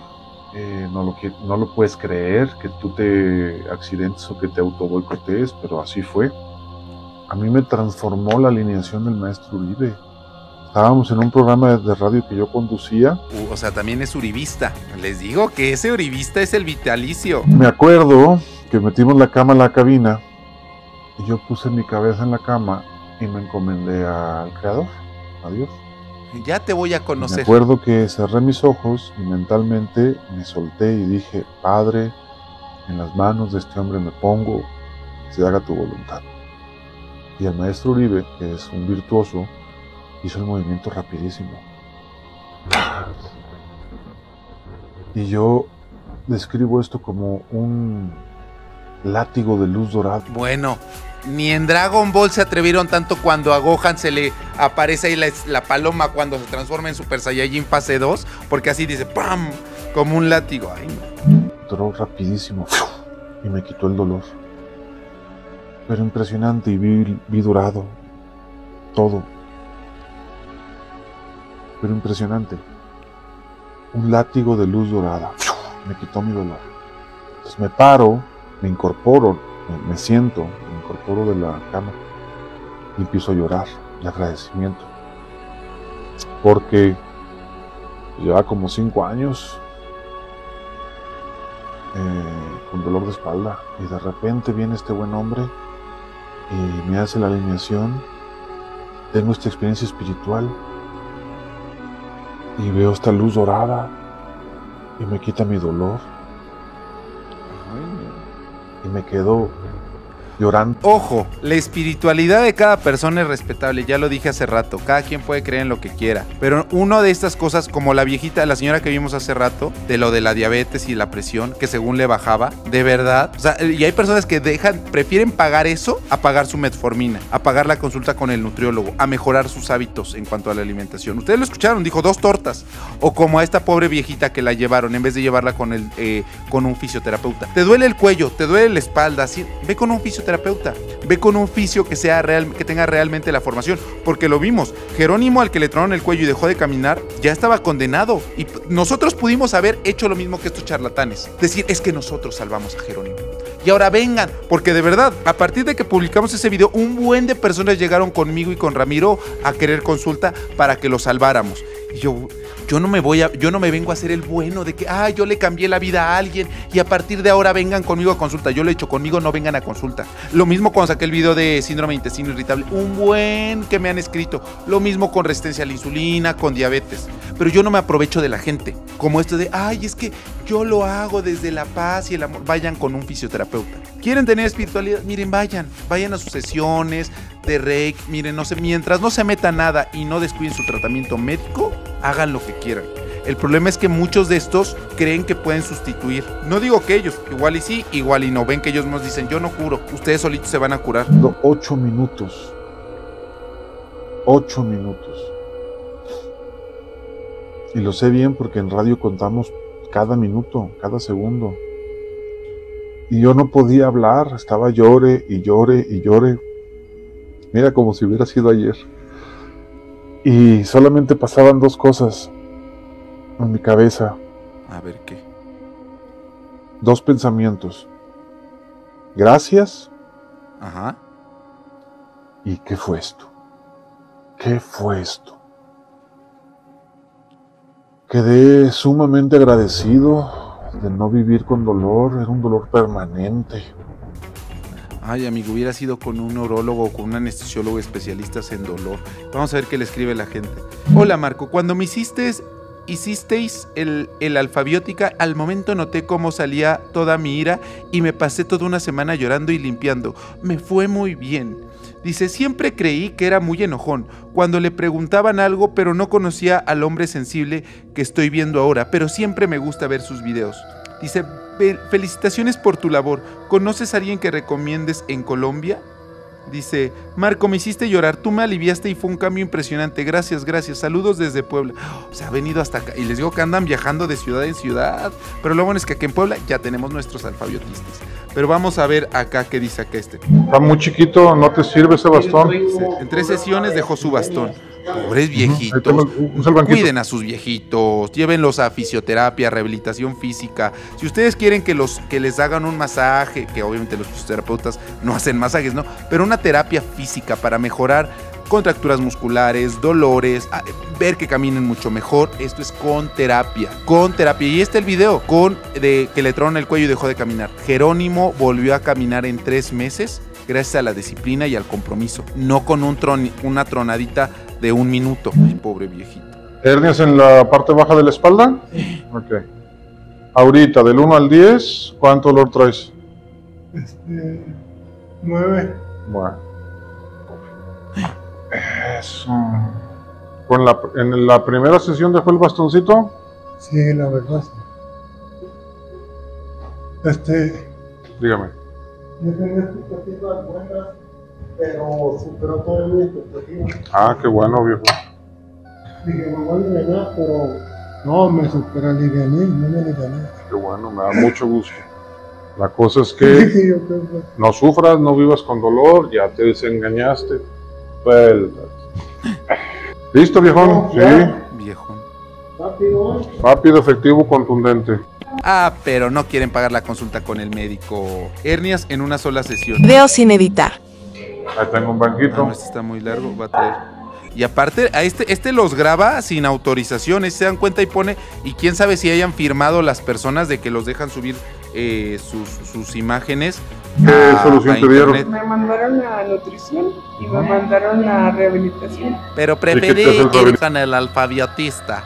no lo puedes creer que tú te accidentes o que te autoboicotees, pero así fue. A mí me transformó la alineación del maestro Uribe. Estábamos en un programa de radio que yo conducía. O sea, también es uribista. Les digo que ese uribista es el vitalicio. Me acuerdo que metimos la cama en la cabina y yo puse mi cabeza en la cama y me encomendé al creador, a Dios. Ya te voy a conocer. Me acuerdo que cerré mis ojos y mentalmente me solté y dije, Padre, en las manos de este hombre me pongo, se haga tu voluntad. Y el maestro Uribe, que es un virtuoso, hizo el movimiento rapidísimo. Y yo describo esto como un látigo de luz dorada. Bueno, ni en Dragon Ball se atrevieron tanto cuando a Gohan se le aparece ahí la paloma cuando se transforma en Super Saiyajin fase 2, porque así dice ¡pam! Como un látigo. Ay, no. Entró rapidísimo y me quitó el dolor. Pero impresionante, y vi dorado todo. Pero impresionante. Un látigo de luz dorada. Me quitó mi dolor. Entonces me paro, me incorporo, me siento, me incorporo de la cama. Y empiezo a llorar de agradecimiento. Porque lleva como 5 años con dolor de espalda. Y de repente viene este buen hombre y me hace la alineación, tengo esta experiencia espiritual y veo esta luz dorada y me quita mi dolor y me quedo llorando. Ojo, la espiritualidad de cada persona es respetable, ya lo dije hace rato, cada quien puede creer en lo que quiera, pero una de estas cosas, como la viejita, la señora que vimos hace rato, de lo de la diabetes y la presión, que según le bajaba, de verdad, o sea, y hay personas que prefieren pagar eso a pagar su metformina, a pagar la consulta con el nutriólogo, a mejorar sus hábitos en cuanto a la alimentación. Ustedes lo escucharon, dijo 2 tortas, o como a esta pobre viejita que la llevaron, en vez de llevarla con un fisioterapeuta. Te duele el cuello, te duele la espalda, así, ve con un fisioterapeuta. Ve con un fisio que sea real, que tenga realmente la formación, porque lo vimos. Jerónimo, al que le tronaron el cuello y dejó de caminar, ya estaba condenado. Y nosotros pudimos haber hecho lo mismo que estos charlatanes. Decir, es que nosotros salvamos a Jerónimo. Y ahora vengan, porque de verdad, a partir de que publicamos ese video, un buen de personas llegaron conmigo y con Ramiro a querer consulta para que lo salváramos. Yo no me vengo a hacer el bueno de que, yo le cambié la vida a alguien y a partir de ahora vengan conmigo a consulta. Yo lo he hecho conmigo, no vengan a consulta. Lo mismo cuando saqué el video de síndrome de intestino irritable, un buen que me han escrito. Lo mismo con resistencia a la insulina, con diabetes. Pero yo no me aprovecho de la gente, como esto de, es que yo lo hago desde la paz y el amor. Vayan con un fisioterapeuta. ¿Quieren tener espiritualidad? Miren, vayan a sus sesiones de reiki. Miren, no sé, mientras no se meta nada y no descuiden su tratamiento médico, hagan lo que quieran. El problema es que muchos de estos creen que pueden sustituir. No digo que ellos, igual y sí, igual y no. Ven que ellos nos dicen, yo no curo, ustedes solitos se van a curar. 8 minutos. 8 minutos. Y lo sé bien porque en radio contamos cada minuto, cada segundo. Y yo no podía hablar, estaba llore y llore y llore. Mira, como si hubiera sido ayer. Y solamente pasaban dos cosas en mi cabeza. A ver qué. Dos pensamientos. Gracias. Ajá. ¿Y qué fue esto? ¿Qué fue esto? Quedé sumamente agradecido de no vivir con dolor. Era un dolor permanente. Ay, amigo, hubiera sido con un neurólogo o con un anestesiólogo especialistas en dolor. Vamos a ver qué le escribe la gente. Hola, Marco. Cuando me hicisteis el alfabiótica, al momento noté cómo salía toda mi ira y me pasé toda una semana llorando y limpiando. Me fue muy bien. Dice, siempre creí que era muy enojón cuando le preguntaban algo, pero no conocía al hombre sensible que estoy viendo ahora, pero siempre me gusta ver sus videos. Dice, felicitaciones por tu labor. ¿Conoces a alguien que recomiendes en Colombia? Dice, Marco, me hiciste llorar, tú me aliviaste y fue un cambio impresionante. Gracias, gracias, saludos desde Puebla. O sea, ha venido hasta acá, y les digo que andan viajando de ciudad en ciudad, pero lo bueno es que aquí en Puebla ya tenemos nuestros alfabiotistas. Pero vamos a ver acá qué dice acá este. Está muy chiquito, no te sirve ese bastón. En 3 sesiones dejó su bastón. Pobres viejitos, cuiden a sus viejitos, llévenlos a fisioterapia, rehabilitación física. Si ustedes quieren que les hagan un masaje, que obviamente los fisioterapeutas no hacen masajes, ¿no? Pero una terapia física para mejorar contracturas musculares, dolores, ver que caminen mucho mejor. Esto es con terapia, Y este el video que le tronó el cuello y dejó de caminar. Jerónimo volvió a caminar en 3 meses gracias a la disciplina y al compromiso, no con una tronadita de 1 minuto. Ay, pobre viejito. ¿Hernias en la parte baja de la espalda? Ok. Ahorita, del 1 al 10, ¿cuánto dolor traes? 9. Bueno. Eso. ¿En la primera sesión dejó el bastoncito? Sí, la verdad. Dígame. Yo tenía expectativas buenas, pero superó todas mis expectativas. Qué bueno, viejo. Dije, me voy a aliviar, pero no, me superaliviané, no me aliviané. Qué bueno, me da mucho gusto. La cosa es que sí, no sufras, no vivas con dolor, ya te desengañaste. ¿Listo, viejón? Sí. Viejón. Rápido. Rápido, efectivo, contundente. Pero no quieren pagar la consulta con el médico. Hernias en una sola sesión. Video sin editar. Ahí tengo un banquito. Este está muy largo, va a traer. Y aparte, a este los graba sin autorización, se dan cuenta y pone. Y quién sabe si hayan firmado las personas de que los dejan subir sus imágenes. ¿Qué solución te dieron? Me mandaron a nutrición y me mandaron a rehabilitación. Pero preferí ir con el alfabiotista.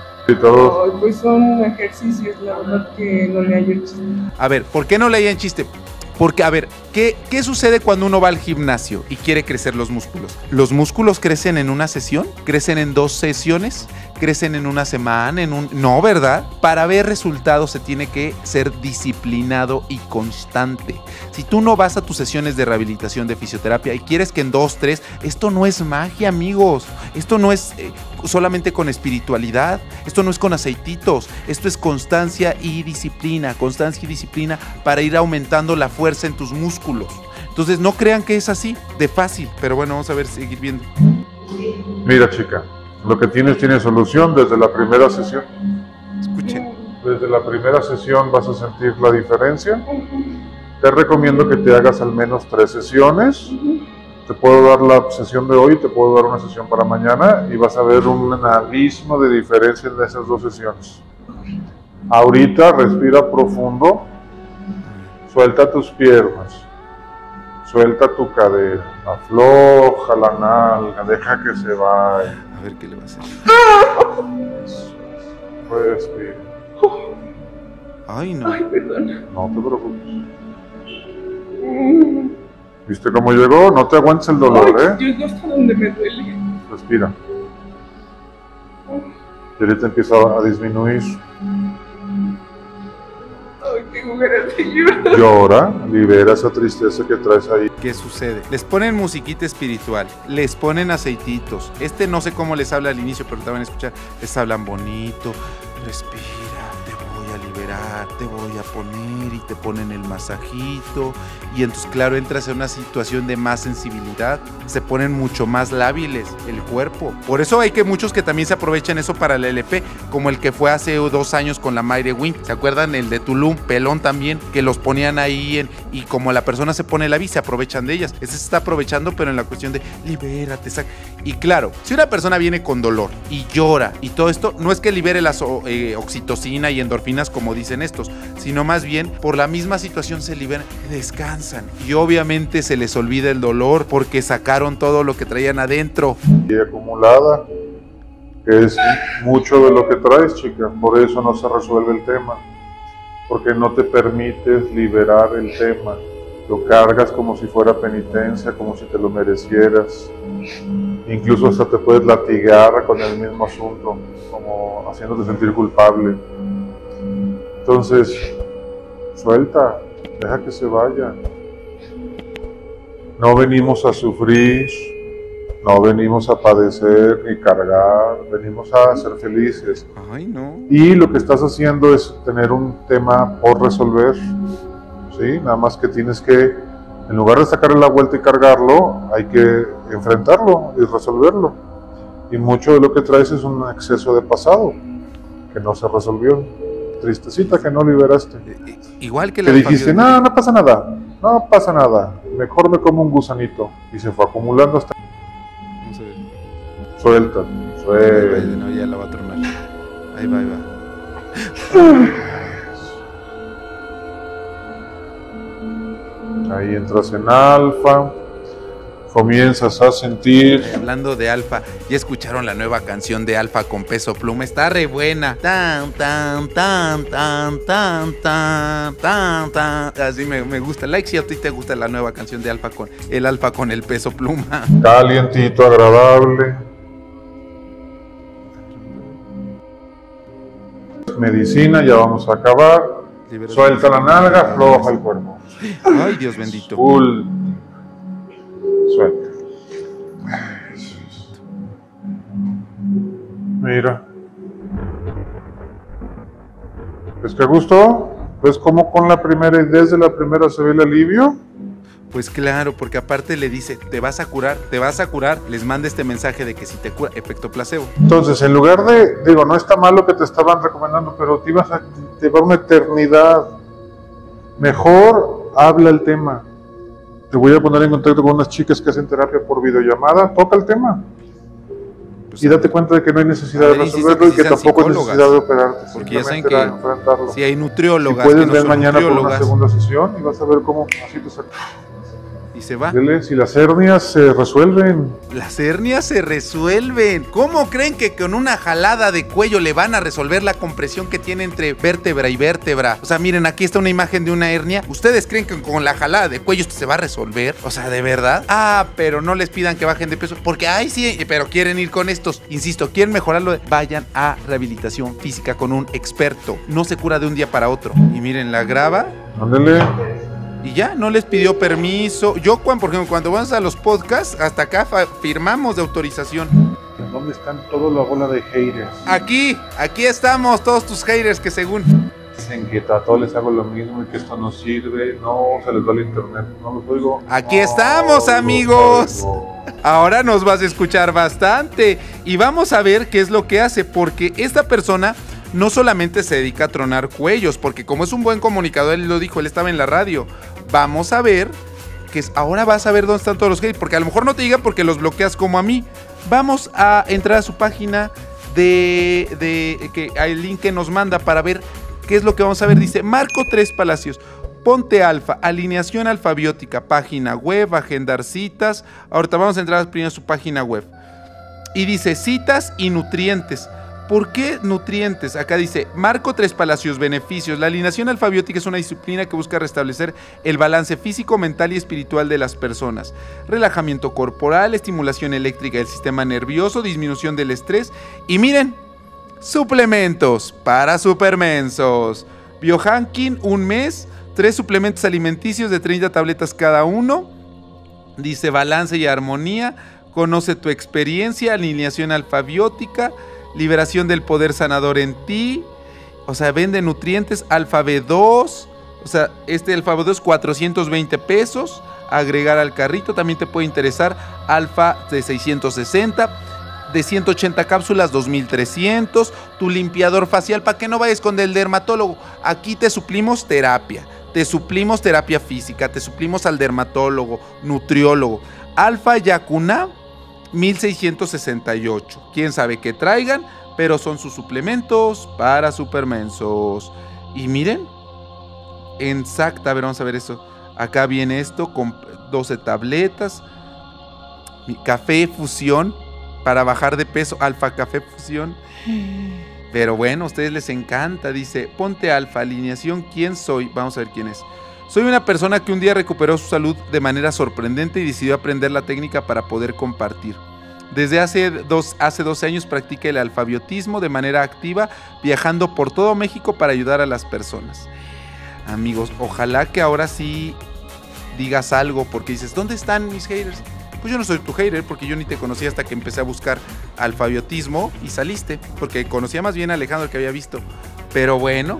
Pues son ejercicios, la verdad que no le hayan chiste. A ver, ¿por qué no le hayan chiste? Porque, a ver, ¿qué sucede cuando uno va al gimnasio y quiere crecer los músculos? ¿Los músculos crecen en una sesión? ¿Crecen en 2 sesiones? ¿Crecen en una semana? No, ¿verdad? Para ver resultados se tiene que ser disciplinado y constante. Si tú no vas a tus sesiones de rehabilitación, de fisioterapia y quieres que en 2, 3... Esto no es magia, amigos. Esto no es solamente con espiritualidad. Esto no es con aceititos. Esto es constancia y disciplina. Constancia y disciplina para ir aumentando la fuerza en tus músculos. Entonces no crean que es así de fácil, pero bueno, vamos a ver, seguir viendo. Mira, chica, lo que tienes tiene solución desde la primera sesión. Escuchen. Desde la primera sesión vas a sentir la diferencia. Te recomiendo que te hagas al menos 3 sesiones. Te puedo dar la sesión de hoy, te puedo dar una sesión para mañana y vas a ver un abismo de diferencia en esas dos sesiones. Ahorita respira profundo, suelta tus piernas, suelta tu cadera, afloja la nalga, deja que se vaya. A ver qué le va a hacer. Respira. Ay, no. Ay, perdón. No te preocupes. ¿Viste cómo llegó? No te aguantes el dolor, ¿eh? Dios, no está donde me duele. Respira. Y ahorita empieza a disminuir. Ay, tengo ganas de llorar. Llora, libera esa tristeza que traes ahí. ¿Qué sucede? Les ponen musiquita espiritual, les ponen aceititos. No sé cómo les habla al inicio, pero te van a escuchar. Les hablan bonito, respira. Te voy a poner y te ponen el masajito y entonces claro entras en una situación de más sensibilidad, se ponen mucho más lábiles el cuerpo. Por eso hay que muchos que también se aprovechan eso para la LP, como el que fue hace 2 años con la Mayre Wing, ¿se acuerdan? El de Tulum, Pelón también, que los ponían ahí y como la persona se pone lábiles se aprovechan de ellas. Este se está aprovechando pero en la cuestión de libérate, saca. Y claro, si una persona viene con dolor y llora y todo esto, no es que libere la oxitocina y endorfinas como dicen estos, sino más bien por la misma situación se liberan, descansan y obviamente se les olvida el dolor porque sacaron todo lo que traían adentro. Y acumulada, que es mucho de lo que traes, chica, por eso no se resuelve el tema, porque no te permites liberar el tema, lo cargas como si fuera penitencia, como si te lo merecieras, incluso hasta te puedes latigar con el mismo asunto, como haciéndote sentir culpable. Entonces, suelta, deja que se vaya. No venimos a sufrir, no venimos a padecer ni cargar, venimos a ser felices. Ay, no. Y lo que estás haciendo es tener un tema por resolver, ¿sí? Nada más que tienes que, en lugar de sacarle la vuelta y cargarlo, hay que enfrentarlo y resolverlo. Y mucho de lo que traes es un exceso de pasado que no se resolvió. Tristecita que no liberaste. Igual que la dijiste, no, no pasa nada, no pasa nada, mejor me como un gusanito. Y se fue acumulando hasta... Vamos a ver. Suelta, suelta. No, ya la va a tronar. Ahí va, ahí va. Ahí entras en alfa. Comienzas a sentir. Hablando de Alfa, ya escucharon la nueva canción de Alfa con Peso Pluma, está re buena. Tan, tan, tan, tan, tan, tan, tan, tan. Así me gusta. Like si a ti te gusta la nueva canción de Alfa con el Peso Pluma. Calientito, agradable. Medicina, ya vamos a acabar. Suelta la nalga, afloja el cuerpo. Ay, Dios bendito. Full. Suelta. Mira. ¿Ves qué gusto? ¿Ves cómo con la primera y desde la primera se ve el alivio? Pues claro, porque aparte le dice, te vas a curar, te vas a curar, les manda este mensaje de que si te cura, efecto placebo. Entonces, en lugar de, digo, no está mal lo que te estaban recomendando, pero te ibas a llevar una eternidad. Mejor habla el tema. Te voy a poner en contacto con unas chicas que hacen terapia por videollamada, toca el tema. Pues y date cuenta de que no hay necesidad de resolverlo y que tampoco hay necesidad de operarte. Porque ya saben que enfrentarlo. Si hay nutriólogas, si puedes que no ver mañana por una segunda sesión y vas a ver cómo así te sacas. Y se va. Dile, si las hernias se resuelven. Las hernias se resuelven. ¿Cómo creen que con una jalada de cuello le van a resolver la compresión que tiene entre vértebra y vértebra? O sea, miren, aquí está una imagen de una hernia. ¿Ustedes creen que con la jalada de cuello esto se va a resolver? O sea, ¿de verdad? Ah, pero no les pidan que bajen de peso. Porque, ay, sí, pero quieren ir con estos. Insisto, quieren mejorarlo. Vayan a rehabilitación física con un experto. No se cura de un día para otro. Y miren, la grava. Ándale. Y ya, no les pidió permiso. Yo, Juan, por ejemplo, cuando vamos a los podcasts, hasta acá firmamos de autorización. ¿Dónde están toda la bola de haters? Aquí, aquí estamos, todos tus haters que según... Dicen que a todos les hago lo mismo y que esto no sirve. No, se les va el internet, no los oigo. Aquí estamos, amigos. Ahora nos vas a escuchar bastante. Y vamos a ver qué es lo que hace, porque esta persona... No solamente se dedica a tronar cuellos, porque como es un buen comunicador, él lo dijo, él estaba en la radio. Vamos a ver que ahora vas a ver dónde están todos los hate, porque a lo mejor no te digan porque los bloqueas como a mí. Vamos a entrar a su página el link que nos manda para ver qué es lo que vamos a ver. Dice Marco Tres Palacios, ponte alfa, alineación alfabiótica, página web, agendar citas. Ahorita vamos a entrar primero a su página web. Y dice citas y nutrientes. ¿Por qué nutrientes? Acá dice, Marco Tres Palacios, beneficios. La alineación alfabiótica es una disciplina que busca restablecer el balance físico, mental y espiritual de las personas. Relajamiento corporal, estimulación eléctrica del sistema nervioso, disminución del estrés. Y miren, suplementos para supermensos. Biohacking, un mes, 3 suplementos alimenticios de 30 tabletas cada uno. Dice, balance y armonía, conoce tu experiencia, alineación alfabiótica. Liberación del poder sanador en ti. O sea, vende nutrientes. Alfa B2. O sea, este Alfa B2 $420. Agregar al carrito. También te puede interesar Alfa de 660. De 180 cápsulas, 2300. Tu limpiador facial. Para que no vayas con el dermatólogo. Aquí te suplimos terapia. Te suplimos terapia física. Te suplimos al dermatólogo, nutriólogo. Alfa Yacuna. 1668. Quién sabe qué traigan, pero son sus suplementos para supermensos. Y miren, exacta, a ver, vamos a ver eso. Acá viene esto con 12 tabletas. Café fusión para bajar de peso, alfa café fusión. Pero bueno, a ustedes les encanta. Dice, ponte alfa, alineación, ¿quién soy? Vamos a ver quién es. Soy una persona que un día recuperó su salud de manera sorprendente y decidió aprender la técnica para poder compartir. Desde hace 12 años practica el alfabiotismo de manera activa, viajando por todo México para ayudar a las personas. Amigos, ojalá que ahora sí digas algo, porque dices, ¿dónde están mis haters? Pues yo no soy tu hater, porque yo ni te conocí hasta que empecé a buscar alfabiotismo y saliste, porque conocía más bien a Alejandro que había visto. Pero bueno,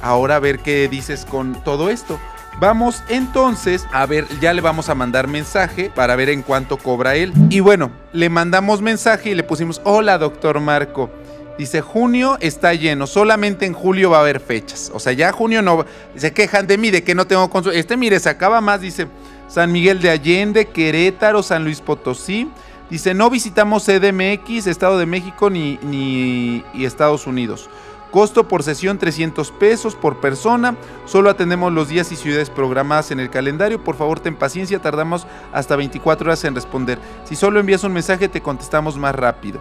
ahora a ver qué dices con todo esto. Vamos entonces a ver, ya le vamos a mandar mensaje para ver en cuánto cobra él. Y bueno, le mandamos mensaje y le pusimos, hola doctor Marco. Dice, junio está lleno, solamente en julio va a haber fechas. O sea, ya junio no, se quejan de mí, de que no tengo consulta. Este mire, se acaba más, dice, San Miguel de Allende, Querétaro, San Luis Potosí. Dice, no visitamos CDMX, Estado de México ni Estados Unidos. Costo por sesión $300 por persona. Solo atendemos los días y ciudades programadas en el calendario. Por favor, ten paciencia, tardamos hasta 24 horas en responder. Si solo envías un mensaje, te contestamos más rápido.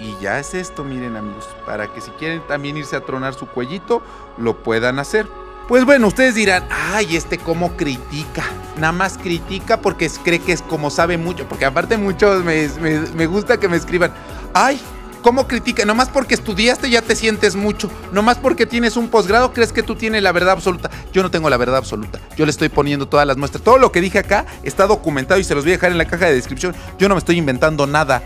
Y ya es esto, miren amigos, para que si quieren también irse a tronar su cuellito, lo puedan hacer. Pues bueno, ustedes dirán, ay, este cómo critica. Nada más critica porque cree que es como sabe mucho. Porque aparte muchos me gusta que me escriban, ay, ¿cómo critica? Nomás porque estudiaste ya te sientes mucho. Nomás porque tienes un posgrado crees que tú tienes la verdad absoluta. Yo no tengo la verdad absoluta. Yo le estoy poniendo todas las muestras. Todo lo que dije acá está documentado y se los voy a dejar en la caja de descripción. Yo no me estoy inventando nada.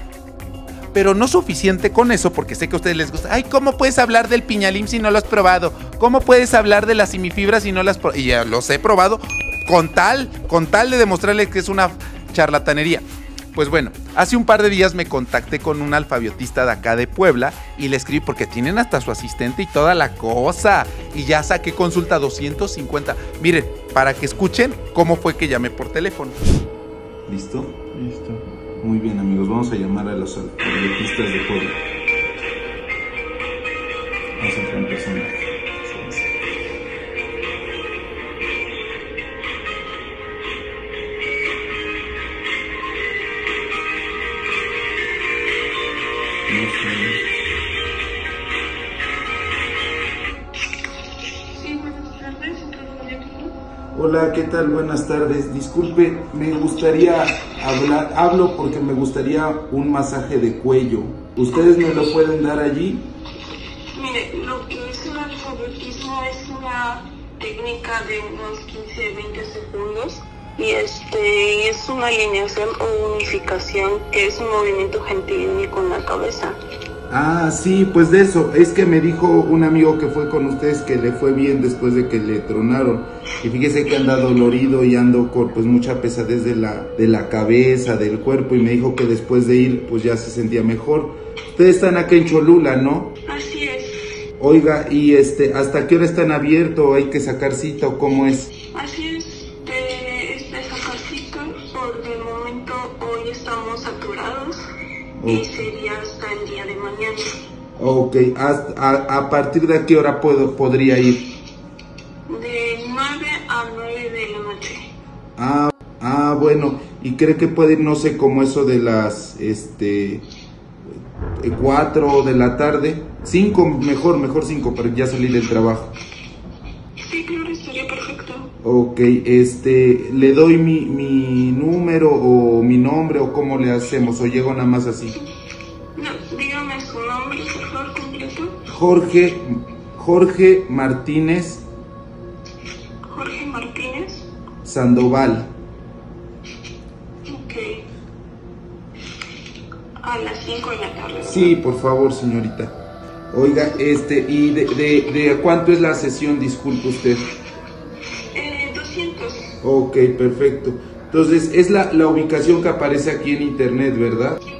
Pero no suficiente con eso, porque sé que a ustedes les gusta. Ay, ¿cómo puedes hablar del piñalim si no lo has probado? ¿Cómo puedes hablar de las semifibras si no las has probado? Y ya los he probado con tal de demostrarles que es una charlatanería. Pues bueno, hace un par de días me contacté con un alfabiotista de acá de Puebla y le escribí porque tienen hasta su asistente y toda la cosa. Y ya saqué consulta 250. Miren, para que escuchen cómo fue que llamé por teléfono. ¿Listo? Listo. Muy bien, amigos, vamos a llamar a los alfabiotistas de Puebla. Vamos a entrar en persona. Hola, ¿qué tal? Buenas tardes. Disculpe, me gustaría hablar, hablo porque me gustaría un masaje de cuello. ¿Ustedes me lo pueden dar allí? Mire, lo que es el alfabetismo es una técnica de unos 15, 20 segundos y es una alineación o unificación que es un movimiento gentilínico con la cabeza. Ah, sí, pues de eso, es que me dijo un amigo que fue con ustedes que le fue bien después de que le tronaron. Y fíjese que anda dolorido y ando con pues mucha pesadez de la cabeza, del cuerpo. Y me dijo que después de ir pues ya se sentía mejor. Ustedes están acá en Cholula, ¿no? Así es. Oiga, ¿y hasta qué hora están abiertos? ¿Hay que sacar cita o cómo es? Así es, sacar cita. el momento hoy estamos saturados, okay, y sería hasta el día de mañana. Ok, ¿a partir de qué hora podría ir? De 9 a 9 de la noche. Ah, bueno, ¿y cree que puede ir, no sé, como eso de las 4 de la tarde? 5, mejor 5, para ya salir del trabajo. Sí, claro, estaría perfecto. Ok, ¿le doy mi número o mi nombre o cómo le hacemos? ¿O llego nada más así? No, dígame su nombre, por favor, completo. Jorge Martínez. Jorge Martínez Sandoval. Ok. A las 5 de la tarde, ¿verdad? Sí, por favor, señorita. Oiga, ¿y de cuánto es la sesión? Disculpe usted. 200. Ok, perfecto. Entonces, es la ubicación que aparece aquí en internet, ¿verdad? Sí.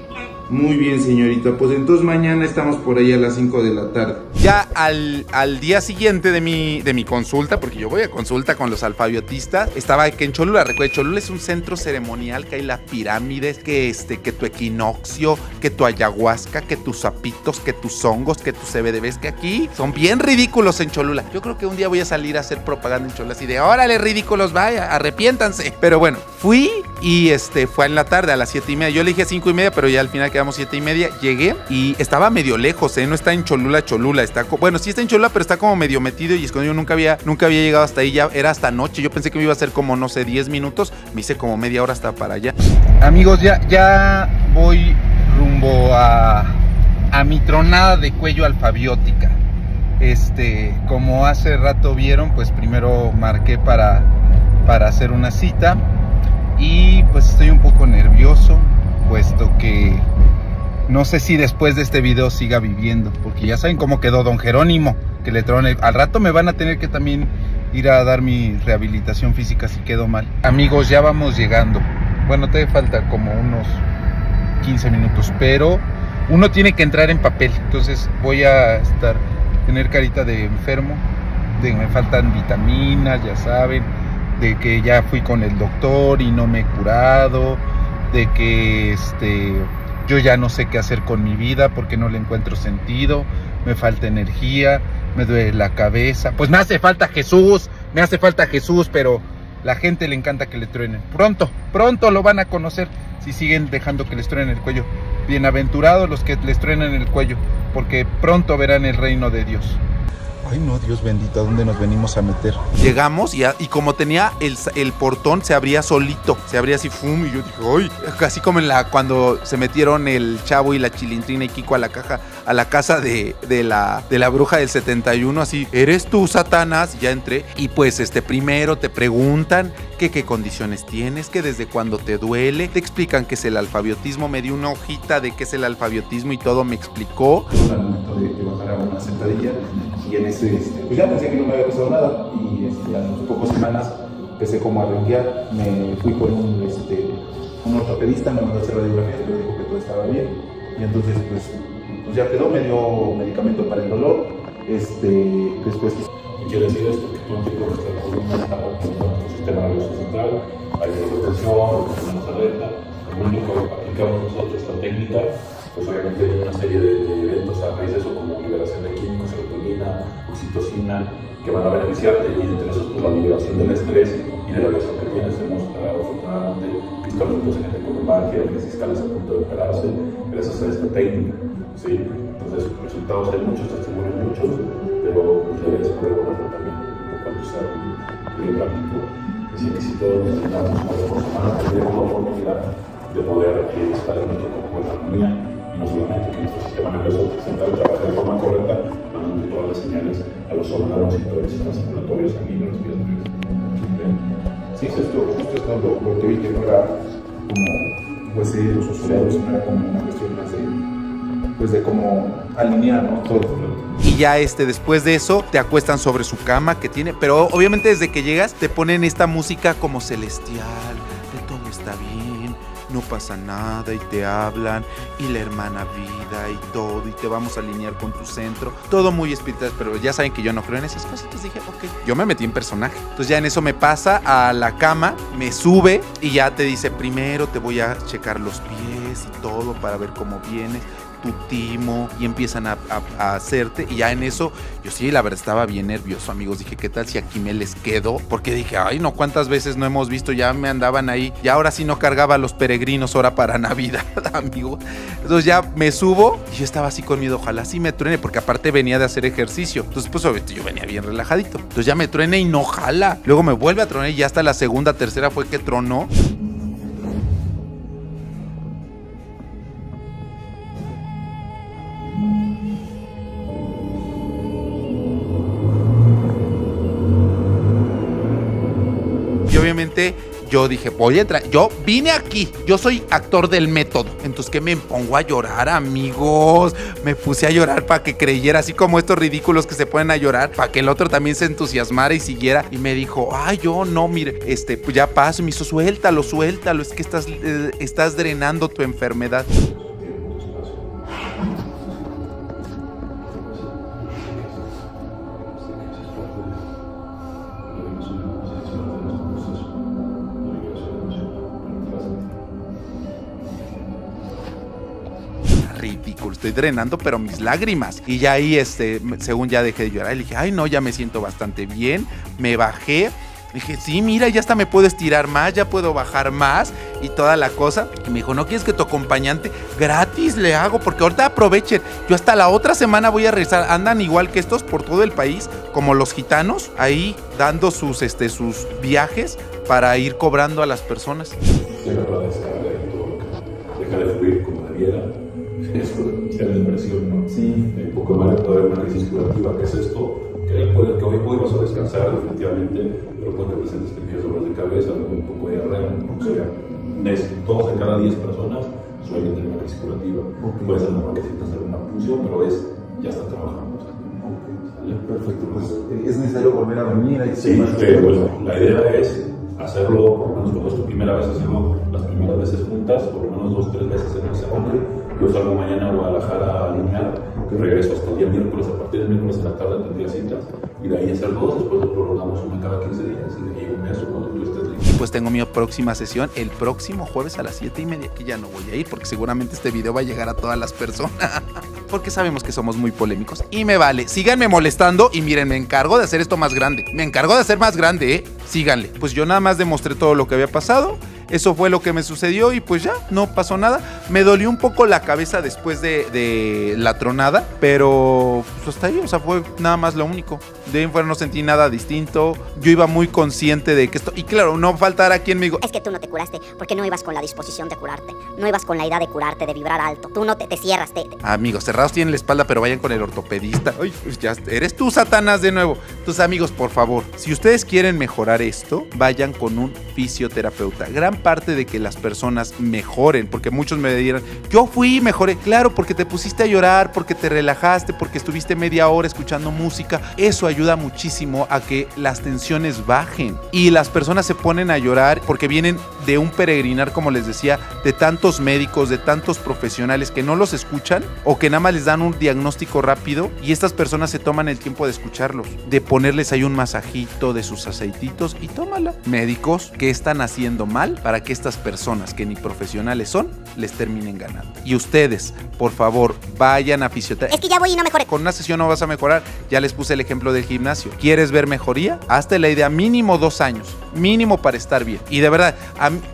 Muy bien, señorita, pues entonces mañana estamos por ahí a las 5 de la tarde. Ya al día siguiente de mi consulta, porque yo voy a consulta con los alfabiotistas, estaba aquí en Cholula. Recuerda, Cholula es un centro ceremonial, que hay las pirámides, que tu equinoccio, que tu ayahuasca, que tus zapitos, que tus hongos, que tus CBDBs, que aquí son bien ridículos en Cholula. Yo creo que un día voy a salir a hacer propaganda en Cholula, así de órale, ridículos, vaya, arrepiéntanse. Pero bueno, fui y fue en la tarde a las 7:30. Yo le dije 5:30, pero ya al final que 7:30, llegué y estaba medio lejos, ¿eh? No está en Cholula, está, bueno, sí está en Cholula, pero está como medio metido y escondido. Nunca había llegado hasta ahí, ya era hasta noche. Yo pensé que me iba a hacer como, no sé, 10 minutos, me hice como media hora hasta para allá. Amigos, ya voy rumbo a mi tronada de cuello alfabiótica. Como hace rato vieron, pues primero marqué para hacer una cita y pues estoy un poco nervioso, puesto que no sé si después de este video siga viviendo, porque ya saben cómo quedó don Jerónimo, que le traen al rato me van a tener que también ir a dar mi rehabilitación física si quedo mal. Amigos, ya vamos llegando. Bueno, te falta como unos 15 minutos, pero uno tiene que entrar en papel, entonces voy a tener carita de enfermo, de me faltan vitaminas, ya saben, de que ya fui con el doctor y no me he curado, de que yo ya no sé qué hacer con mi vida porque no le encuentro sentido, me falta energía, me duele la cabeza, pues me hace falta Jesús, pero la gente le encanta que le truenen. Pronto lo van a conocer si siguen dejando que les truenen el cuello. Bienaventurados los que les truenen el cuello, porque pronto verán el reino de Dios. Ay, no, Dios bendito, ¿a dónde nos venimos a meter? Llegamos y como tenía el portón, se abría solito. Se abría así, fum, y yo dije, ay. Casi como cuando se metieron el Chavo y la Chilintrina y Kiko a la casa de la bruja del 71, así, ¿eres tú, Satanás? Ya entré. Y pues, primero te preguntan que qué condiciones tienes, que desde cuándo te duele. Te explican qué es el alfabiotismo. Me dio una hojita de qué es el alfabiotismo y todo me explicó. Al momento de bajar a una sentadilla, y en pues ya pensé que no me había pasado nada y a las pocas semanas empecé como a renguear. Me fui con un ortopedista, me mandó a hacer radiografías, me dijo que todo estaba bien y entonces pues ya quedó, me dio medicamento para el dolor. Después quiero decir esto, que tú no te conoces la columna, el sistema nervioso central, hay hipertensión, tenemos alerta. Lo único que aplicamos nosotros esta técnica, pues obviamente hay una serie de eventos a raíz de eso, como liberación de químicos, serotonina, oxitocina, que van a beneficiarte, y entre esos pues la liberación del estrés y de la presión que tienes. Hemos afortunadamente visto a los niños en ecolomagia, que se escalan a punto de operarse gracias a esta técnica, ¿sí? Entonces resultados hay muchos, testimonios muchos, pero ustedes pueden conocer también un poco al usar práctico. Así que si todos necesitamos una persona, tenemos la oportunidad de poder estar en nuestro cuerpo en armonía, no solamente que nuestro sistema nervioso central trabaja de forma correcta, mandando todas las señales a los órganos y todos los sistemas circulatorios, sanguíneos, respiratorios. Sí, esto es lo que vi, que no era como pues, los asociados, no era como una cuestión más de cómo alinear, ¿no? Todo. Y ya después de eso te acuestan sobre su cama que tiene, pero obviamente desde que llegas te ponen esta música como celestial, de todo está bien, no pasa nada y te hablan y la hermana vida y todo y te vamos a alinear con tu centro. Todo muy espiritual, pero ya saben que yo no creo en esas cosas. Entonces dije, ok, yo me metí en personaje. Entonces ya en eso me pasa a la cama, me sube y ya te dice, primero te voy a checar los pies y todo para ver cómo vienes, tu timo, y empiezan a hacerte, y ya en eso, yo sí, la verdad estaba bien nervioso, amigos, dije, ¿qué tal si aquí me les quedo? Porque dije, ay, no, cuántas veces no hemos visto, ya me andaban ahí, y ahora sí no cargaba a los peregrinos, ahora para Navidad, amigo. Entonces ya me subo, y yo estaba así con miedo, ojalá sí me truene, porque aparte venía de hacer ejercicio, entonces pues obviamente yo venía bien relajadito, entonces ya me truene y no jala, luego me vuelve a tronar y ya hasta la segunda, tercera fue que tronó. Obviamente yo dije, voy a entrar, yo vine aquí, yo soy actor del método, entonces que me pongo a llorar, amigos, me puse a llorar para que creyera, así como estos ridículos que se ponen a llorar, para que el otro también se entusiasmara y siguiera, y me dijo, ay, yo no, mire, pues ya paso, y me hizo, suéltalo, suéltalo, es que estás drenando tu enfermedad. Estoy drenando, pero mis lágrimas. Y ya ahí, según ya dejé de llorar, le dije, ay, no, ya me siento bastante bien. Me bajé. Dije, sí, mira, ya hasta me puedo estirar más, ya puedo bajar más y toda la cosa. Y me dijo, ¿no quieres que tu acompañante? Gratis le hago, porque ahorita aprovechen. Yo hasta la otra semana voy a regresar. Andan igual que estos por todo el país, como los gitanos, ahí dando sus viajes para ir cobrando a las personas. Todavía una crisis curativa, ¿qué es esto? Que hoy podemos a descansar, definitivamente, pero puede que presentes pequeños dolores de cabeza, un poco de diarrea, o sea, todos de cada 10 personas suelen tener una crisis curativa. Okay. Puede ser normal que sientas alguna punción, pero ya está trabajando. Okay. Perfecto, pues es necesario volver a venir. Sí, pero bueno, la idea es hacerlo, por lo menos cuando es tu primera vez, hacerlo las primeras veces juntas, por lo menos 2 o 3 veces en la semana. Yo salgo mañana a Guadalajara a alinear, que regreso hasta el día miércoles, a partir del miércoles de la tarde tendría citas, y de ahí hacer 2, después prolongamos una cada 15 días, y de ahí un mes o cuando tú estés listo. Y pues tengo mi próxima sesión el próximo jueves a las 7:30, que ya no voy a ir, porque seguramente este video va a llegar a todas las personas, porque sabemos que somos muy polémicos, y me vale, síganme molestando, y miren, me encargo de hacer esto más grande, síganle. Pues yo nada más demostré todo lo que había pasado. Eso fue lo que me sucedió y pues ya, no pasó nada. Me dolió un poco la cabeza después de la tronada, pero pues hasta ahí, o sea, fue nada más lo único. De ahí en fuera no sentí nada distinto. Yo iba muy consciente de que esto... Y claro, no faltará quien me diga... Es que tú no te curaste porque no ibas con la disposición de curarte. No ibas con la idea de curarte, de vibrar alto. Tú no te cierras, Amigos, cerrados tienen la espalda, pero vayan con el ortopedista. Ay, ya eres tú, Satanás, de nuevo. Entonces, amigos, por favor, si ustedes quieren mejorar esto, vayan con un fisioterapeuta. Gran parte de que las personas mejoren, porque muchos me dirán, yo fui y mejoré. Claro, porque te pusiste a llorar, porque te relajaste, porque estuviste media hora escuchando música. Eso ayuda muchísimo a que las tensiones bajen y las personas se ponen a llorar porque vienen de un peregrinar, como les decía, de tantos médicos, de tantos profesionales que no los escuchan o que nada más les dan un diagnóstico rápido, y estas personas se toman el tiempo de escucharlos, de ponerles ahí un masajito de sus aceititos y tómala. Médicos que están haciendo mal para que estas personas que ni profesionales son, les terminen ganando. Y ustedes, por favor, vayan a fisioterapia. Es que ya voy y no mejoré. Con una sesión no vas a mejorar. Ya les puse el ejemplo del gimnasio. ¿Quieres ver mejoría? Hazte la idea mínimo 2 años. Mínimo para estar bien. Y de verdad,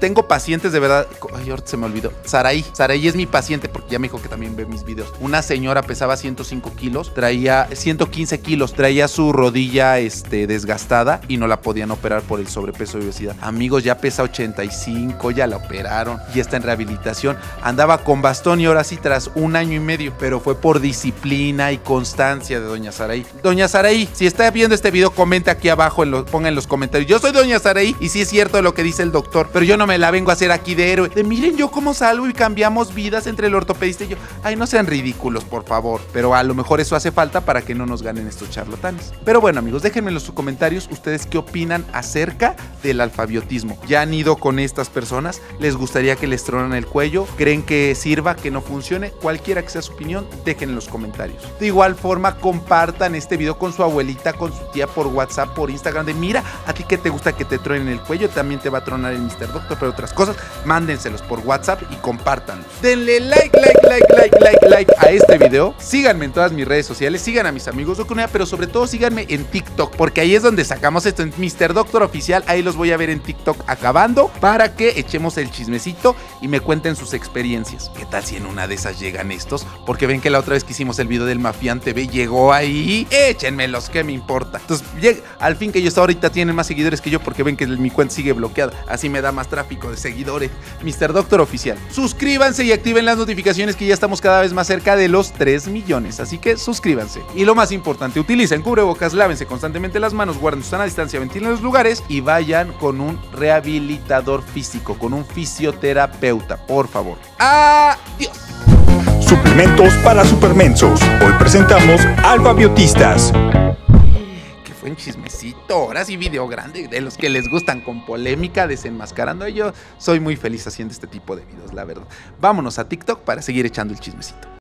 tengo pacientes de verdad. Ay, ahorita se me olvidó. Saraí es mi paciente porque ya me dijo que también ve mis videos. Una señora pesaba 105 kilos, traía 115 kilos, traía su rodilla desgastada y no la podían operar por el sobrepeso y obesidad. Amigos, ya pesa 85. Ya la operaron y está en rehabilitación. Andaba con bastón y ahora sí tras 1 año y medio, pero fue por disciplina y constancia de Doña Saraí. Doña Saraí, si está viendo este video, comenta aquí abajo, ponga en los comentarios, yo soy Doña Saraí y sí es cierto lo que dice el doctor, pero yo no me la vengo a hacer aquí de héroe. De miren yo cómo salgo y cambiamos vidas entre el ortopedista y yo. Ay, no sean ridículos, por favor. Pero a lo mejor eso hace falta para que no nos ganen estos charlatanes. Pero bueno, amigos, déjenme en sus comentarios ustedes qué opinan acerca del alfabiotismo. ¿Ya han ido con estas personas? ¿Les gustaría que les tronan el cuello? ¿Creen que sirva, que no funcione? Cualquiera que sea su opinión, dejen en los comentarios. De igual forma, compartan este video con su abuelita, con su tía, por WhatsApp, por Instagram. De mira, a ti que te gusta que te tronen el cuello, también te va a tronar el Mr. Doctor, pero otras cosas, mándenselos por WhatsApp y compartan. Denle like a este video. Síganme en todas mis redes sociales, sigan a mis amigos Docunea, pero sobre todo síganme en TikTok, porque ahí es donde sacamos esto, en Mr. Doctor Oficial. Ahí los voy a ver en TikTok acabando para que echemos el chismecito y me cuenten sus experiencias. ¿Qué tal si en una de esas llegan estos? Porque ven que la otra vez que hicimos el video del Mafián TV llegó ahí. Échenmelos, ¿qué me importa? Entonces, al fin que ellos ahorita tienen más seguidores que yo, porque ven que mi cuenta sigue bloqueada. Así me da más tráfico de seguidores. Mr. Doctor Oficial. Suscríbanse y activen las notificaciones, que ya estamos cada vez más cerca de los 3 millones. Así que suscríbanse. Y lo más importante, utilicen cubrebocas, lávense constantemente las manos, guarden su sana distancia, ventilen los lugares y vayan con un rehabilitador físico, con un fisioterapeuta, por favor. ¡Adiós! Suplementos para supermensos. Hoy presentamos Alfabiotistas. Un chismecito, ahora sí, video grande, de los que les gustan con polémica, desenmascarando. Yo soy muy feliz haciendo este tipo de videos, la verdad. Vámonos a TikTok para seguir echando el chismecito.